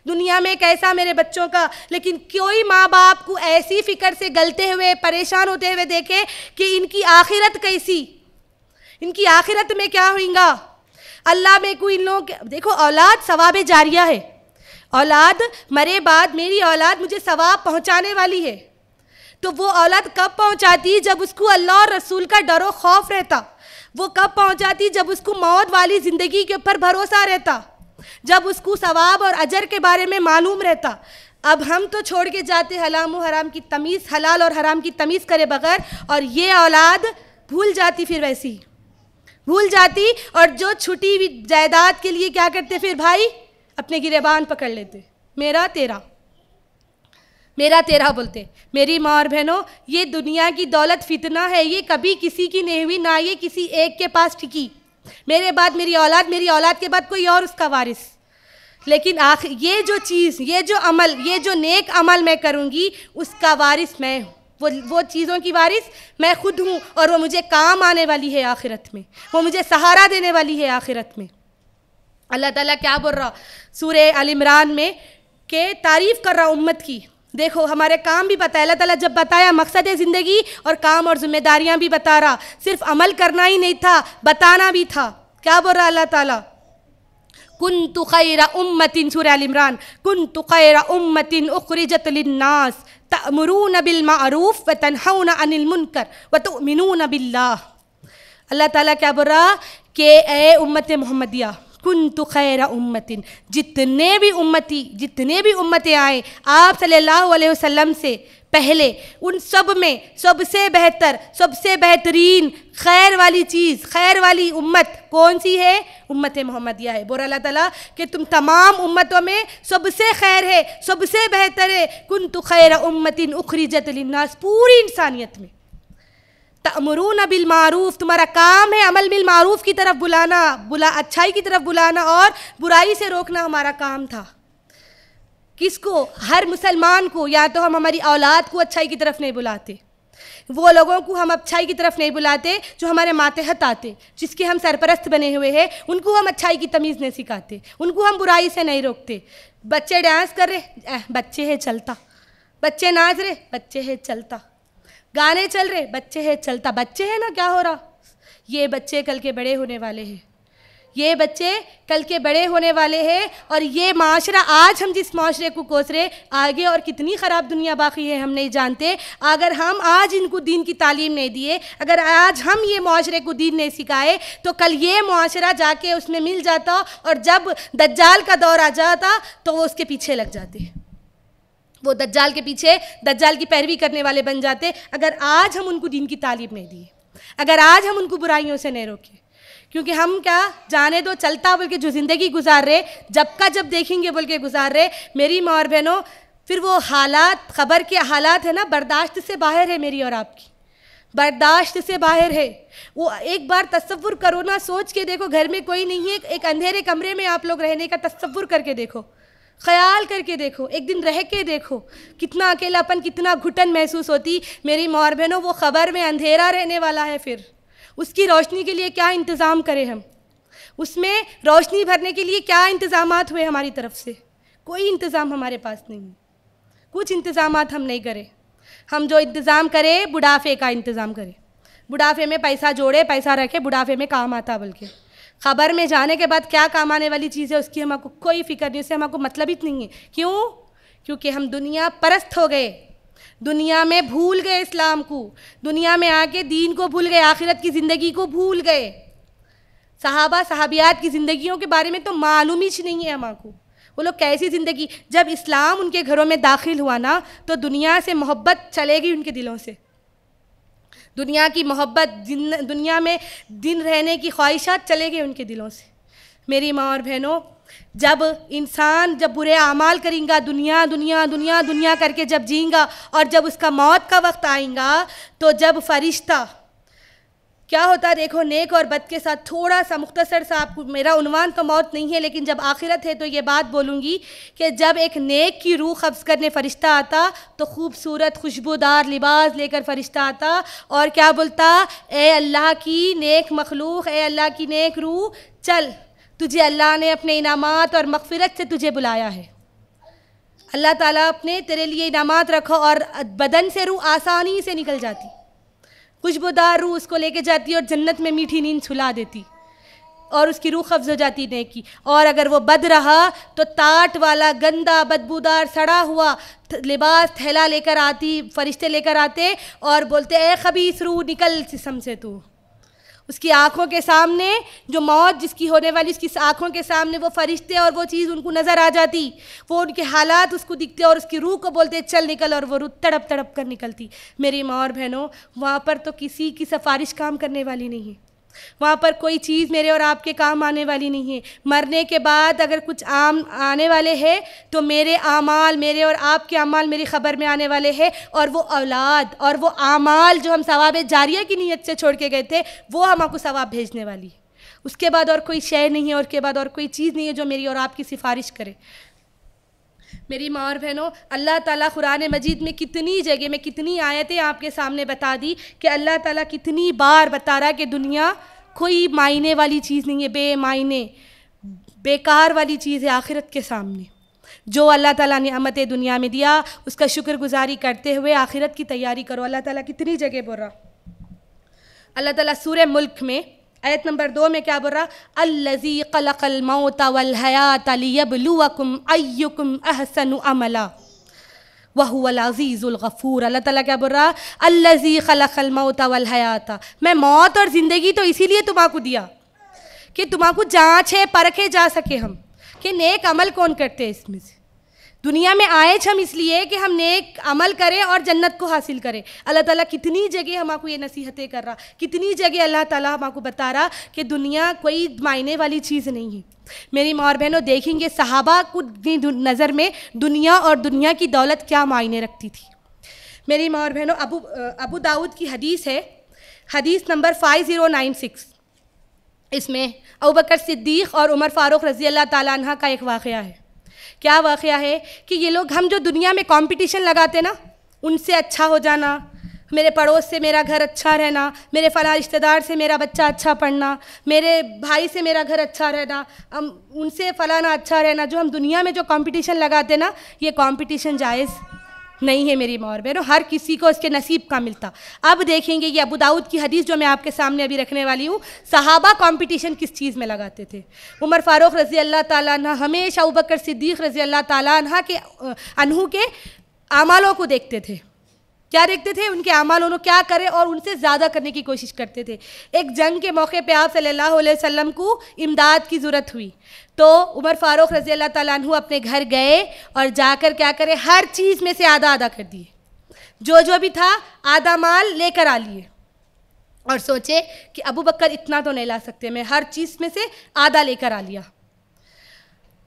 दुनिया में कैसा मेरे बच्चों का, लेकिन कोई माँ बाप को ऐसी फ़िक्र से गलते हुए परेशान होते हुए देखे कि इनकी आखिरत कैसी, इनकी आखिरत में क्या होगा, अल्लाह में कोई इन लोगों। देखो औलाद सवाब जारिया है, औलाद मरे बाद मेरी औलाद मुझे सवाब पहुंचाने वाली है। तो वो औलाद कब पहुंचाती? जब उसको अल्लाह और रसूल का डरो खौफ रहता। वो कब पहुंचाती? जब उसको मौत वाली ज़िंदगी के ऊपर भरोसा रहता, जब उसको सवाब और अजर के बारे में मालूम रहता। अब हम तो छोड़ के जाते हलाम और हराम की तमीज़, हलाल और हराम की तमीज़ करे बगैर, और ये औलाद भूल जाती, फिर वैसी भूल जाती, और जो छुट्टी हुई जायदाद के लिए क्या करते फिर भाई? अपने गिरेबान पकड़ लेते, मेरा तेरा, मेरा तेरा बोलते। मेरी माँ और बहनों, ये दुनिया की दौलत फितना है, ये कभी किसी की नहीं हुई, ना ये किसी एक के पास टिकी। मेरे बाद मेरी औलाद, मेरी औलाद के बाद कोई और उसका वारिस। लेकिन ये जो चीज़, ये जो अमल, ये जो नेक अमल मैं करूँगी उसका वारिस मैं हूँ, वो चीज़ों की वारिस मैं खुद हूँ, और वो मुझे काम आने वाली है आखिरत में, वो मुझे सहारा देने वाली है आखिरत में। अल्लाह ताला क्या बोल रहा सूरे अल इमरान में के तारीफ़ कर रहा उम्मत की। देखो हमारे काम भी बताया अल्लाह ताला, जब बताया मकसद ज़िंदगी और काम और ज़िम्मेदारियाँ भी बता रहा, सिर्फ अमल करना ही नहीं था, बताना भी था। क्या बोल रहा अल्लाह ताला? कुन्तु खैरा उम्मतिन, सूरह अल इमरान, कुन्तु खैरा उम्मतिन उखरिजत लिन्नास तअमुरून बिल मारूफ व तन्हौन अनिल मुनकर व तुमिनून बिल्लाह। अल्लाह ताला क्या बोल रहा कि ए उम्मत मोहम्मदिया, कुन्तु खैरा उम्मतिन, जितने भी उम्मतें आए आप सल्लल्लाहु अलैहि वसल्लम से पहले, उन सब में सबसे बेहतर, सबसे बेहतरीन, खैर वाली चीज़, खैर वाली उम्मत कौन सी है? उम्मत मोहम्मदिया है। बोल अल्लाह ताला कि तुम तमाम उम्मतों में सबसे खैर है, सबसे बेहतर है। कुन्तु खैरा उम्मतिन उखरिजत लिन्नास, पूरी इंसानियत में। तअमुरून बिल मारूफ, तुम्हारा काम है अमल बिल मारूफ की तरफ बुलाना, अच्छाई की तरफ बुलाना और बुराई से रोकना हमारा काम था। किसको? हर मुसलमान को। या तो हम हमारी औलाद को अच्छाई की तरफ नहीं बुलाते, वो लोगों को हम अच्छाई की तरफ नहीं बुलाते जो हमारे मातेहत आते, जिसके हम सरपरस्त बने हुए हैं, उनको हम अच्छाई की तमीज़ नहीं सिखाते, उनको हम बुराई से नहीं रोकते। बच्चे डांस कर रहे, बच्चे है चलता, बच्चे नाच रहे, बच्चे है चलता, गाने चल रहे, बच्चे है चलता, बच्चे है ना क्या हो रहा, ये बच्चे कल के बड़े होने वाले हैं, ये बच्चे कल के बड़े होने वाले हैं। और ये माशरा, आज हम जिस माशरे को कोस रहे, आगे और कितनी ख़राब दुनिया बाकी है हम नहीं जानते। अगर हम आज इनको दीन की तालीम नहीं दिए, अगर आज हम ये माशरे को दीन नहीं सिखाए, तो कल ये माशरा जाके उसमें मिल जाता, और जब दज्जाल का दौर आ जाता तो वो उसके पीछे लग जाते, वो दज्जाल के पीछे, दज्जाल की पैरवी करने वाले बन जाते। अगर आज हम उनको दीन की तालीम नहीं दिए, अगर आज हम उनको बुराइयों से नहीं रोके, क्योंकि हम क्या जाने दो चलता बोल के जो ज़िंदगी गुजार रहे, जब का जब देखेंगे बोल के गुजार रहे। मेरी माँ और बहनों, फिर वो हालात, ख़बर के हालात है ना, बर्दाश्त से बाहर है, मेरी और आपकी बर्दाश्त से बाहर है। वो एक बार तसव्वुर करो ना, सोच के देखो, घर में कोई नहीं है, एक अंधेरे कमरे में आप लोग रहने का तसव्वुर करके देखो, ख़याल करके देखो, एक दिन रह के देखो, कितना अकेलापन, कितना घुटन महसूस होती। मेरी माँ और बहनों, वो ख़बर में अंधेरा रहने वाला है, फिर उसकी रोशनी के लिए क्या इंतज़ाम करें हम, उसमें रोशनी भरने के लिए क्या इंतज़ामात हुए हमारी तरफ से, कोई इंतज़ाम हमारे पास नहीं है, कुछ इंतज़ामात हम नहीं करें। हम जो इंतज़ाम करें, बुढ़ापे का इंतज़ाम करें, बुढ़ापे में पैसा जोड़े, पैसा रखें, बुढ़ापे में काम आता, बल्कि ख़बर में जाने के बाद क्या काम आने वाली चीज़ है उसकी हमको कोई फिक्र नहीं, उससे हमको मतलब ही नहीं है। क्यों? क्योंकि हम दुनिया परस्त हो गए, दुनिया में भूल गए इस्लाम को, दुनिया में आके दीन को भूल गए, आखिरत की ज़िंदगी को भूल गए। सहाबा सहाबियात की ज़िंदगियों के बारे में तो मालूम ही नहीं है हमको, वो लोग कैसी ज़िंदगी। जब इस्लाम उनके घरों में दाखिल हुआ ना, तो दुनिया से मोहब्बत चलेगी उनके दिलों से, दुनिया की मोहब्बत, दुनिया में दिन रहने की ख्वाहिशात चलेगी उनके दिलों से। मेरी माँ और बहनों, जब इंसान जब बुरे आमाल करेगा, दुनिया दुनिया दुनिया दुनिया करके जब जीएगा, और जब उसका मौत का वक्त आएगा, तो जब फरिश्ता क्या होता, देखो नेक और बद के साथ थोड़ा सा मुख्तसर सा, आपको मेरा उन्वान तो मौत नहीं है, लेकिन जब आखिरत है तो ये बात बोलूँगी कि जब एक नेक की रूह कब्ज़ करने फ़रिश्ता आता, तो खूबसूरत खुशबूदार लिबास लेकर फ़रिश्ता आता, और क्या बोलता, ए अल्लाह की नेक मखलूक, ए अल्लाह की नेक रूह, चल तुझे अल्लाह ने अपने इनामात और मग़फ़िरत से तुझे बुलाया है, अल्लाह ताला अपने तेरे लिए इनामात रखो। और बदन से रूह आसानी से निकल जाती, खुशबूदार रूह उसको लेके जाती और जन्नत में मीठी नींद सुला देती, और उसकी रूह कब्ज़ हो जाती नेकी। और अगर वो बद रहा, तो टाट वाला गंदा बदबूदार सड़ा हुआ लिबास थैला लेकर आती, फरिश्ते लेकर आते और बोलते, ए खबीस रूह निकल सिस्म से तू। उसकी आँखों के सामने जो मौत जिसकी होने वाली, उसकी आँखों के सामने वो फरिश्ते और वो चीज़ उनको नज़र आ जाती, वो उनके हालात उसको दिखते, और उसकी रूह को बोलते चल निकल, और वो रूह तड़प तड़प कर निकलती। मेरी माँ और बहनों, वहाँ पर तो किसी की सिफारिश काम करने वाली नहीं है, वहाँ पर कोई चीज़ मेरे और आपके काम आने वाली नहीं है। मरने के बाद अगर कुछ आम आने वाले हैं, तो मेरे आमाल, मेरे और आपके आमाल मेरी ख़बर में आने वाले हैं, और वो औलाद और वो आमाल जो हम सवाब जारिया की नीयत से छोड़ के गए थे, वो हमको सवाब भेजने वाली है। उसके बाद और कोई शय नहीं है, और उसके बाद और कोई चीज़ नहीं है जो मेरी और आपकी सिफारिश करे। मेरी माँ और बहनों, अल्लाह ताला कुरान मजीद में कितनी जगह में, कितनी आयतें आपके सामने बता दी कि अल्लाह ताला कितनी बार बता रहा है कि दुनिया कोई मायने वाली चीज़ नहीं है, बेमायने बेकार वाली चीज़ है आखिरत के सामने। जो अल्लाह ताला ने नेमतें दुनिया में दिया, उसका शुक्रगुजारी करते हुए आखिरत की तैयारी करो। अल्लाह ताला कितनी जगह बोल रहा, अल्लाह ताला सूरह मुल्क में आयत नंबर 2 में क्या बोल रहा, अल्लज़ी ख़लक़ल मौत वल हयात लियब्लुवकुम अय्युकुम अहसनु अमला व हुवल अज़ीज़ुल गफ़ूर। अल्लाह ताला क्या बोल रहा, अल्लज़ी ख़लक़ल मौत वल हयात, मैं मौत और ज़िंदगी तो इसीलिए तुम्हाको दिया कि तुम्हाको जाँचे परखे जा सके हम कि नेक अमल कौन करते हैं। इसमें से दुनिया में आए हम इसलिए कि हम नेक अमल करें और जन्नत को हासिल करें। अल्लाह ताला कितनी जगह हमको ये नसीहतें कर रहा, कितनी जगह अल्लाह ताला हमको बता रहा कि दुनिया कोई मायने वाली चीज़ नहीं है। मेरी माँ और बहनों, देखेंगे सहाबा को नज़र में दुनिया और दुनिया की दौलत क्या मायने रखती थी। मेरी माँ और बहनों, अबू दाऊद की हदीस है, हदीस नंबर 5096। इसमें अबू बकर सिद्दीक़ और उमर फ़ारूक़ रज़ी अल्लाह ताला अन्हा का एक वाक़या है। क्या वाक़या है कि ये लोग, हम जो दुनिया में कंपटीशन लगाते ना, उनसे अच्छा हो जाना, मेरे पड़ोस से मेरा घर अच्छा रहना, मेरे फला रिश्तेदार से मेरा बच्चा अच्छा पढ़ना, मेरे भाई से मेरा घर अच्छा रहना, हम उनसे फलाना अच्छा रहना, जो हम दुनिया में जो कंपटीशन लगाते ना, ये कंपटीशन जायज़ नहीं है मेरी मौर मेरो, हर किसी को इसके नसीब का मिलता। अब देखेंगे ये अबू दाऊद की हदीस जो मैं आपके सामने अभी रखने वाली हूँ, सहाबा कंपटीशन किस चीज़ में लगाते थे। उमर फ़ारूक रज़ी अल्लाह ताला अन्हु हमेशा अबू बकर सिद्दीक़ रज़ी अल्लाह ताला अन्हु के आमालों को देखते थे, क्या देखते थे, उनके आमाल उन्होंने क्या करे और उनसे ज़्यादा करने की कोशिश करते थे। एक जंग के मौके पे आप सल्लल्लाहु अलैहि वसल्लम को इमदाद की ज़रूरत हुई तो उमर फ़ारूक रज़ी अल्लाह ताला अन्हु अपने घर गए और जाकर क्या करे, हर चीज़ में से आधा आधा कर दिए, जो भी था आधा माल लेकर आ लिए और सोचे कि अबू बकर इतना तो नहीं ला सकते, मैं हर चीज़ में से आधा लेकर आ लिया।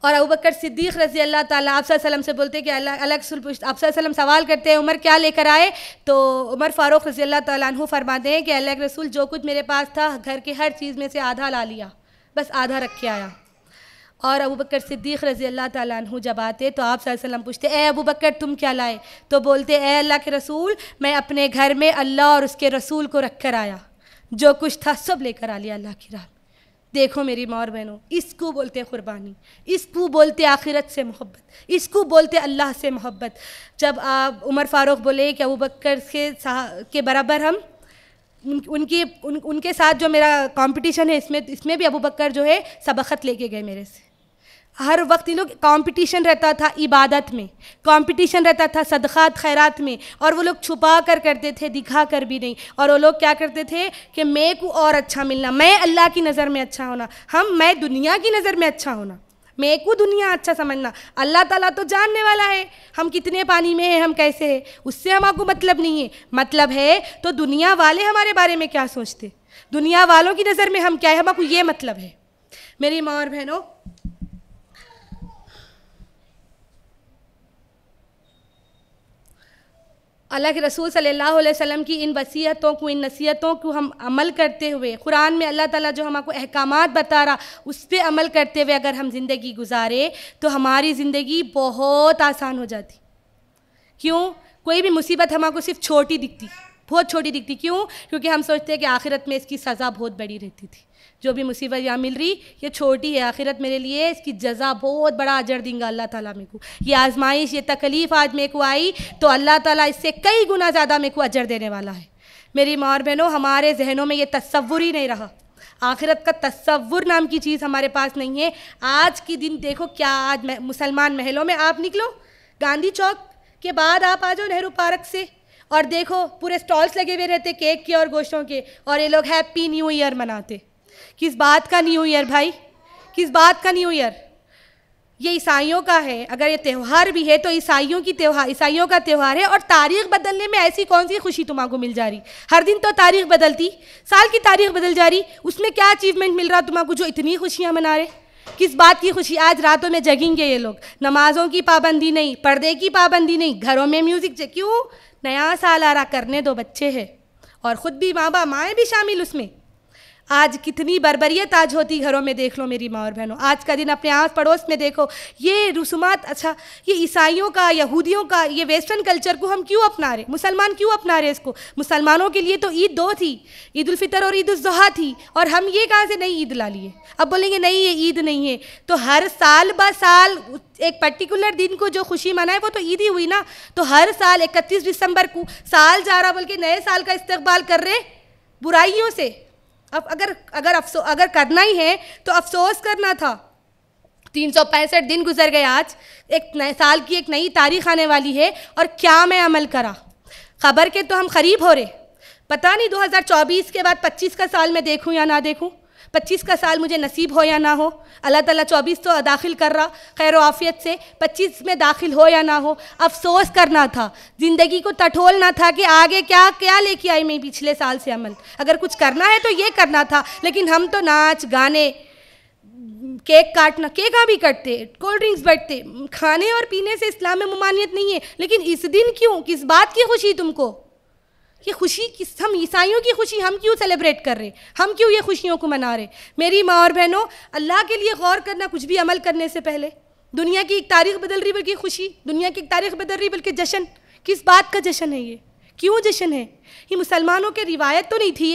और अबू बकर सिद्दीक़ रज़ी अल्लाह ताला आप सल्लल्लाहु अलैहि वसल्लम से बोलते कि अलग सुल पूछ, आप सल्लल्लाहु अलैहि वसल्लम सवाल करते हैं उमर क्या लेकर आए, तो उमर फ़ारूक रज़ी अल्लाह ताला अन्हु फरमाते हैं कि अल्लाह के रसूल जो कुछ मेरे पास था घर के हर चीज़ में से आधा ला लिया, बस आधा रख के आया। और अबू बकर सिद्दीक़ रज़ी अल्लाह ताला अन्हु जब आते तो आप सल्लल्लाहु अलैहि वसल्लम पूछते ए अबू बकर तुम क्या लाए, तो बोलते ए अल्लाह के रसूल मैं अपने घर में अल्लाह और उसके रसूल को रख कर आया, जो कुछ था सब लेकर आ लिया अल्लाह की राह। देखो मेरी मौर बहनों, इसको बोलते क़ुरबानी, इसको बोलते आखिरत से मोहब्बत, इसको बोलते अल्लाह से मोहब्बत। जब आप उमर फ़ारूक बोले कि अबू बकर के बराबर हम उनके साथ जो मेरा कंपटीशन है इसमें भी अबू बकर जो है सबक़त लेके गए मेरे से। हर वक्त इन लोग कंपटीशन रहता था, इबादत में कंपटीशन रहता था, सदक़ात खैरात में, और वो लोग छुपा कर करते थे, दिखा कर भी नहीं। और वो लोग क्या करते थे कि मैं को और अच्छा मिलना, मैं अल्लाह की नज़र में अच्छा होना, मैं दुनिया की नज़र में अच्छा होना, मैं को दुनिया अच्छा समझना। अल्लाह ताला तो जानने वाला है हम कितने पानी में हैं, हम कैसे हैं, उससे हमको मतलब नहीं है। मतलब है तो दुनिया वाले हमारे बारे में क्या सोचते, दुनिया वालों की नज़र में हम क्या है, हमको ये मतलब है। मेरी माँ और बहनों, अल्लाह के रसूल सल्लल्लाहु अलैहि वसल्लम की इन वसीयतों को, इन नसीहतों को हम अमल करते हुए, कुरान में अल्लाह ताला जो हमको अहकामात बता रहा उस पर अमल करते हुए अगर हम ज़िंदगी गुजारे तो हमारी ज़िंदगी बहुत आसान हो जाती। क्यों? कोई भी मुसीबत हमको सिर्फ छोटी दिखती, बहुत छोटी दिखती। क्यों? क्योंकि हम सोचते हैं कि आखिरत में इसकी सज़ा बहुत बड़ी रहती थी, जो भी मुसीबत यहाँ मिल रही ये छोटी है, आखिरत मेरे लिए इसकी जज़ा बहुत बड़ा अजर देंगे अल्लाह ताला मेरे को। ये आजमाइश, ये तकलीफ़ आज मेरे को आई तो अल्लाह ताला इससे कई गुना ज़्यादा मेरे को अजर देने वाला है। मेरी माँ और बहनों, हमारे जहनों में ये तस्वुर ही नहीं रहा, आखिरत का तस्वुर नाम की चीज़ हमारे पास नहीं है। आज के दिन देखो क्या आज मुसलमान महलों में आप निकलो, गांधी चौक के बाद आप आ जाओ नेहरू पार्क से और देखो पूरे स्टॉल्स लगे हुए रहते केक के और गोश्तों के, और ये लोग हैप्पी न्यू ईयर मनाते। किस बात का न्यू ईयर भाई, किस बात का न्यू ईयर? ये ईसाइयों का है, अगर ये त्यौहार भी है तो ईसाइयों का त्यौहार है। और तारीख बदलने में ऐसी कौन सी खुशी तुम्हारे को मिल जा रही? हर दिन तो तारीख बदलती, साल की तारीख बदल जा रही, उसमें क्या अचीवमेंट मिल रहा तुम्हारे को जो इतनी खुशियाँ मना रहे? किस बात की खुशी? आज रातों में जगेंगे ये लोग, नमाज़ों की पाबंदी नहीं, पर्दे की पाबंदी नहीं, घरों में म्यूज़िक। क्यों? नया साल आ रहा, करने दो, बच्चे हैं और ख़ुद भी माएँ भी शामिल उसमें। आज कितनी बर्बरियत आज होती घरों में, देख लो मेरी माँ और बहनों। आज का दिन अपने आस पड़ोस में देखो, ये रसूमात। अच्छा, ये ईसाइयों का, यहूदियों का, ये वेस्टर्न कल्चर को हम क्यों अपना रहे, मुसलमान क्यों अपना रहे इसको? मुसलमानों के लिए तो ईद दो थी, ईद उल फितर और ईद उल ज़ुहा थी, और हम ये कहाँ से नई ईद ला लिए? अब बोलेंगे नहीं ये ईद नहीं है। तो हर साल ब साल एक पर्टिकुलर दिन को जो खुशी मनाए वो तो ईद ही हुई ना। तो हर साल 31 दिसंबर को साल जा रहा बोल के नए साल का इस्तकबाल कर रहे बुराइयों से। अब अगर करना ही है तो अफसोस करना था। 365 दिन गुजर गए, आज एक नए साल की एक नई तारीख आने वाली है और क्या मैं अमल करा? खबर के तो हम ख़रीब हो रहे, पता नहीं 2024 के बाद 25 का साल मैं देखूं या ना देखूं, 25 का साल मुझे नसीब हो या ना हो। अल्लाह ताला 24 तो दाखिल कर रहा खैर आफियत से, 25 में दाखिल हो या ना हो। अफसोस करना था, ज़िंदगी को टटोलना था कि आगे क्या क्या लेके आई मैं पिछले साल से अमल। अगर कुछ करना है तो ये करना था, लेकिन हम तो नाच गाने, केक काटना, केक भी कटते, कोल्ड ड्रिंक्स बटते, खाने और पीने से इस्लाम में ममानियत नहीं है। लेकिन इस दिन क्यों? किस बात की खुशी तुमको? ये खुशी किस, हम ईसाइयों की खुशी हम क्यों सेलिब्रेट कर रहे, हम क्यों ये खुशियों को मना रहे? मेरी माँ और बहनों, अल्लाह के लिए गौर करना, कुछ भी अमल करने से पहले। दुनिया की एक तारीख बदल रही बल्कि खुशी, दुनिया की एक तारीख बदल रही बल्कि जश्न। किस बात का जश्न है ये? क्यों जश्न है ये? मुसलमानों के रिवायत तो नहीं थी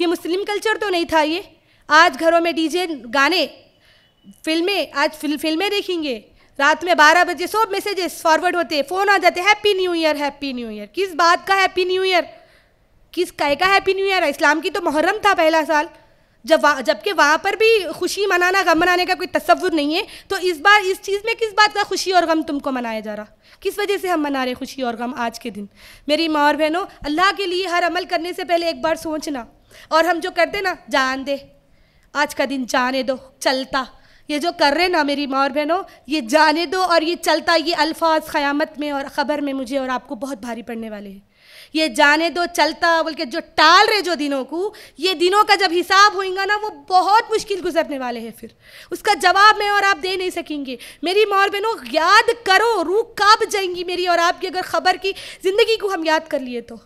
ये मुस्लिम कल्चर तो नहीं था ये। आज घरों में डीजे गाने, फिल्में, आज फिल्में देखेंगे, रात में 12 बजे सब मैसेजेस फॉरवर्ड होते हैं, फ़ोन आ जाते हैं, happy new year, happy new year. किस बात का हैप्पी न्यू ईयर, किस काय का हैप्पी न्यू ईयर है? इस्लाम की तो मुहर्रम था पहला साल, जबकि वहाँ पर भी खुशी मनाना गम मनाने का कोई तस्वुर नहीं है। तो इस बार इस चीज़ में किस बात का खुशी और गम तुमको मनाया जा रहा, किस वजह से हम मना रहे खुशी और गम आज के दिन? मेरी माँ और बहनों, अल्लाह के लिए हर अमल करने से पहले एक बार सोचना, और हम जो करते ना, जान दे आज का दिन, जाने दो चलता, ये जो कर रहे ना मेरी माँ और बहनों, ये जाने दो और ये चलता, ये अल्फाज क़यामत में और ख़बर में मुझे और आपको बहुत भारी पड़ने वाले हैं। ये जाने दो चलता बोल के जो टाल रहे जो दिनों को, ये दिनों का जब हिसाब होएगा ना, वो बहुत मुश्किल गुजरने वाले हैं, फिर उसका जवाब मैं और आप दे नहीं सकेंगे। मेरी माँ और बहनों, याद करो, रूह काँप जाएंगी मेरी और आपकी अगर ख़बर की ज़िंदगी को हम याद कर लिए तो।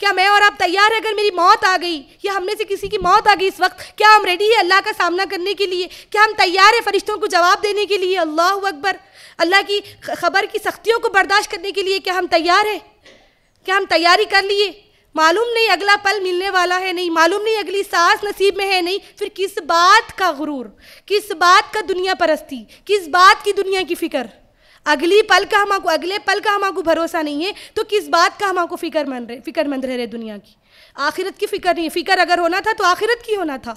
क्या मैं और आप तैयार है? अगर मेरी मौत आ गई या हम में से किसी की मौत आ गई इस वक्त, क्या हम रेडी है अल्लाह का सामना करने के लिए? क्या हम तैयार है फरिश्तों को जवाब देने के लिए? अल्लाह अकबर, अल्लाह की खबर की सख्तियों को बर्दाश्त करने के लिए क्या हम तैयार है? क्या हम तैयारी कर लिए? मालूम नहीं अगला पल मिलने वाला है नहीं, मालूम नहीं अगली सांस नसीब में है नहीं, फिर किस बात का गुरूर, किस बात का दुनिया परस्ती, किस बात की दुनिया की फ़िक्र? अगले पल का हमको भरोसा नहीं है, तो किस बात का हमको फिक्रमंद रह रहे दुनिया की? आखिरत की फ़िक्र नहीं, फ़िक्र अगर होना था तो आखिरत की होना था।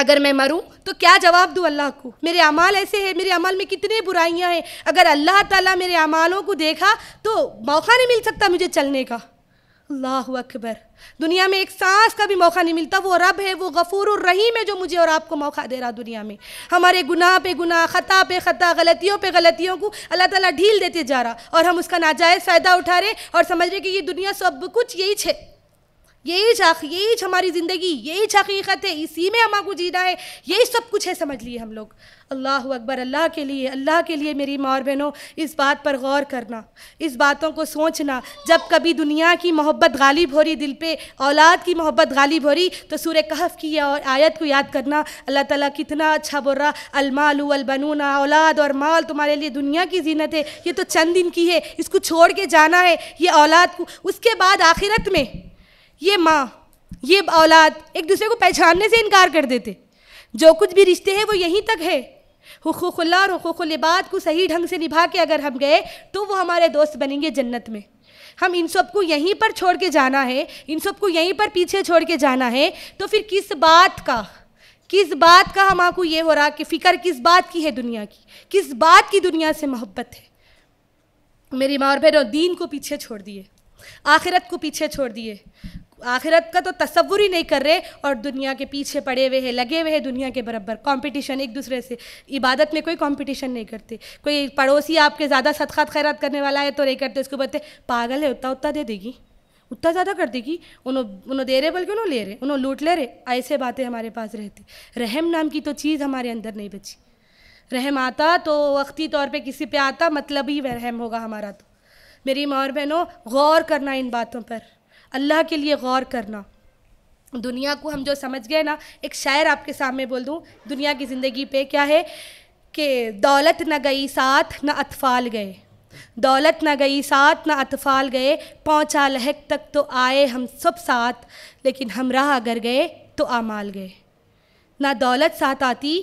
अगर मैं मरूं तो क्या जवाब दूं अल्लाह को? मेरे अमाल ऐसे हैं, मेरे अमाल में कितने बुराइयां हैं। अगर अल्लाह ताला मेरे अमालों को देखा तो मौका नहीं मिल सकता मुझे चलने का। अल्लाह अकबर, दुनिया में एक सांस का भी मौका नहीं मिलता। वो रब है, वो गफूर और रहीम है, जो मुझे और आपको मौका दे रहा दुनिया में। हमारे गुनाह पे गुनाह, खता पे खता, गलतियों पे गलतियों को अल्लाह ताला ढील देते जा रहा, और हम उसका नाजायज़ फ़ायदा उठा रहे और समझ रहे कि ये दुनिया सब कुछ यही है, यही हमारी ज़िंदगी, यही हकीकत है, इसी में हमको जीना है, यही सब कुछ है समझ लिए हम लोग। अल्लाह अकबर, अल्लाह के लिए मेरी माँ और बहनों, इस बात पर गौर करना, इस बातों को सोचना। जब कभी दुनिया की मोहब्बत गालिब हो रही दिल पे, औलाद की मोहब्बत गालिब हो रही, तो सूरह कहफ़ की और आयत को याद करना। अल्लाह ताला कितना अच्छा बोल रहा, अलमालु अलबनूना, औलाद और माल तुम्हारे लिए दुनिया की जीनत है, ये तो चंद दिन की है, इसको छोड़ के जाना है। ये औलाद को उसके बाद आखिरत में ये माँ ये औलाद एक दूसरे को पहचानने से इनकार कर देते। जो कुछ भी रिश्ते हैं वो यहीं तक है। हुकूक़ुल्लाह और हुकूक़ुल इबाद को सही ढंग से निभा के अगर हम गए तो वो हमारे दोस्त बनेंगे जन्नत में। हम इन सब को यहीं पर छोड़ के जाना है, इन सब को यहीं पर पीछे छोड़ के जाना है, तो फिर किस बात का हम आपको ये हो रहा कि फ़िक्र किस बात की है दुनिया की, किस बात की दुनिया से मोहब्बत है? मेरी माँ और बहनों, दीन को पीछे छोड़ दिए, आखिरत को पीछे छोड़ दिए, आखिरत का तो तसव्वुर ही नहीं कर रहे, और दुनिया के पीछे पड़े हुए हैं, लगे हुए हैं दुनिया के बराबर। कंपटीशन एक दूसरे से, इबादत में कोई कंपटीशन नहीं करते। कोई पड़ोसी आपके ज़्यादा सदक़ात खैरात करने वाला है तो नहीं करते, उसको बोलते पागल है, उतना उतना दे देगी, उतना ज़्यादा कर देगी, उन्होंने दे रहे बल्कि उन्होंने ले रहे, उन्होंने लूट ले रहे। ऐसे बातें हमारे पास रहती। रहम नाम की तो चीज़ हमारे अंदर नहीं बची। रहम आता तो वक्ती तौर पर किसी पर आता, मतलब ही रहम होगा हमारा। तो मेरी माँ और बहनों, गौर करना इन बातों पर, अल्लाह के लिए गौर करना। दुनिया को हम जो समझ गए ना, एक शायर आपके सामने बोल दूँ दुनिया की ज़िंदगी पे क्या है कि दौलत न गई साथ न अतफ़ाल गए, दौलत न गई साथ न अतफ़ाल गए, पहुँचा लहक तक तो आए हम सब साथ, लेकिन हमराह अगर गए तो आमाल गए। ना दौलत साथ आती,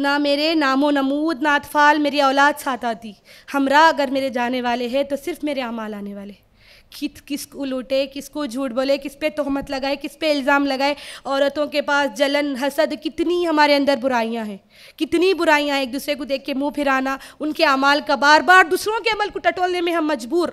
ना मेरे नामो नमूद, ना अतफ़ाल मेरी औलाद साथ आती, हमरा अगर मेरे जाने वाले हैं तो सिर्फ मेरे अमाल आने वाले। किसको लूटे, किसको झूठ बोले, किस पे तोहमत लगाए, किस पे इल्ज़ाम लगाए। औरतों के पास जलन हसद, कितनी हमारे अंदर बुराइयां हैं, कितनी बुराइयां हैं। एक दूसरे को देख के मुँह फिराना, उनके अमाल का बार बार दूसरों के अमल को टटोलने में हम मजबूर।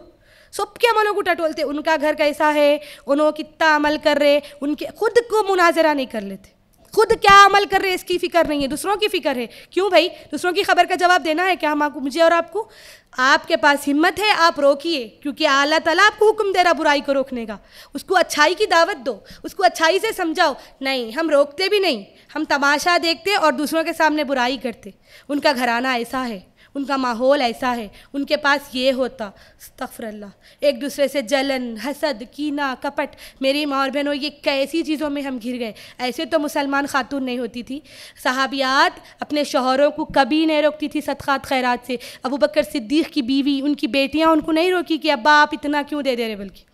सबके अमलों को टटोलते, उनका घर कैसा है, उन्होंने कितना अमल कर रहे, उनके खुद को मुनाजरा नहीं कर लेते। खुद क्या अमल कर रहे हैं इसकी फ़िक्र नहीं है, दूसरों की फ़िक्र है। क्यों भाई, दूसरों की खबर का जवाब देना है क्या हमको, मुझे और आपको? आपके पास हिम्मत है, आप रोकिए, क्योंकि अल्लाह ताला आपको हुक्म दे रहा बुराई को रोकने का। उसको अच्छाई की दावत दो, उसको अच्छाई से समझाओ। नहीं, हम रोकते भी नहीं, हम तमाशा देखते और दूसरों के सामने बुराई करते। उनका घराना ऐसा है, उनका माहौल ऐसा है, उनके पास ये होता। अस्तग़फ़िरुल्लाह। एक दूसरे से जलन हसद कीना कपट। मेरी माँ और बहनों, ये कैसी चीज़ों में हम घिर गए। ऐसे तो मुसलमान खातून नहीं होती थी, सहाबियात अपने शौहरों को कभी नहीं रोकती थी सदक़ात खैरात से। अबू बकर सिद्दीक़ की बीवी, उनकी बेटियाँ उनको नहीं रोकी कि अब्बा आप इतना क्यों दे रहे, बल्कि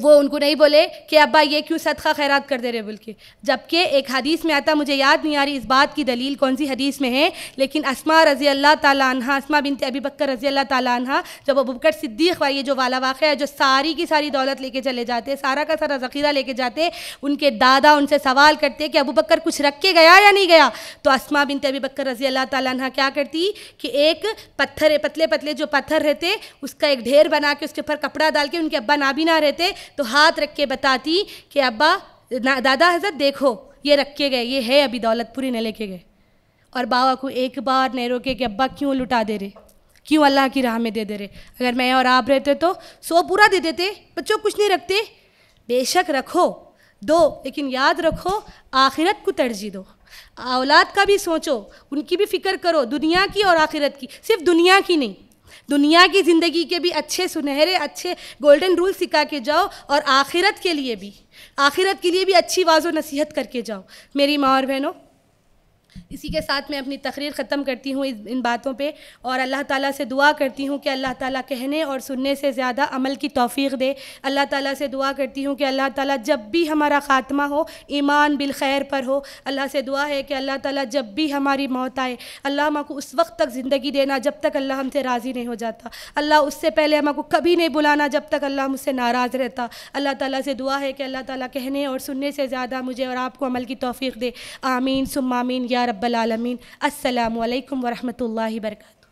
वो उनको नहीं बोले कि अब्बा ये क्यों सदका खैरात कर दे रहे, बल्कि जबकि एक हदीस में आता, मुझे याद नहीं आ रही इस बात की दलील कौन सी हदीस में है, लेकिन अस्मा रज़ी अल्लाह ताला अन्हा, अस्मा बिनत अबी बकर रज़ी अल्लाह ताला अन्हा, जब अबू बकर सिद्दीक़ वाली जो वाला वाक़या है, जो सारी की सारी दौलत लेके चले जाते, सारा का सारा ज़ख़ीरा लेके जाते, उनके दादा उनसे सवाल करते कि अबू बकर कुछ रख के गया या नहीं गया, तो अस्मा बिनत अबी बकर रज़ी अल्लाह ताला अन्हा क्या करती कि एक पत्थर, पतले पतले जो पत्थर रहते उसका एक ढेर बना के उसके ऊपर कपड़ा डाल के, उनके अब्बा ना भी ना रहते तो हाथ रख के बताती कि अब्बा दादा हज़रत देखो ये रख के गए, ये है अभी दौलत पूरी न लेके गए। और बाबा को एक बार नहीं रोके कि अब्बा क्यों लुटा दे रहे, क्यों अल्लाह की राह में दे दे रहे। अगर मैं और आप रहते तो 100 पूरा दे देते, बच्चों कुछ नहीं रखते। बेशक रखो दो, लेकिन याद रखो आखिरत को तरजीह दो, औलाद का भी सोचो, उनकी भी फ़िक्र करो, दुनिया की और आखिरत की, सिर्फ दुनिया की नहीं, दुनिया की ज़िंदगी के भी अच्छे सुनहरे अच्छे गोल्डन रूल सिखा के जाओ और आखिरत के लिए भी, आखिरत के लिए भी अच्छी वाज़ो नसीहत करके जाओ। मेरी माँ और बहनों, इसी के साथ मैं अपनी तकरीर ख़त्म करती हूँ इन बातों पे, और अल्लाह ताला से दुआ करती हूँ कि अल्लाह ताला कहने और सुनने से ज़्यादा अमल की तौफ़ीक़ दे। अल्लाह ताला से दुआ करती हूँ कि अल्लाह ताला जब भी हमारा ख़ात्मा हो ईमान बिल खैर पर हो। अल्लाह से दुआ है कि अल्लाह ताला जब भी हमारी मौत आए, अल्लाह माँ को उस वक्त तक ज़िंदगी देना जब तक अल्लाह हमसे राज़ी नहीं हो जाता। अल्लाह उससे पहले माँ को कभी नहीं बुलाना जब तक अल्लाह मुझसे नाराज़ रहता। अल्लाह ताला से दुआ है कि अल्लाह ताला कहने और सुनने से ज़्यादा मुझे और आपको अमल की तौफ़ीक़ दे। आमीन सुम्मा आमीन या रब्बल आलमीन। अस्सलामु अलैकुम व रहमतुल्लाहि व बरकातहू।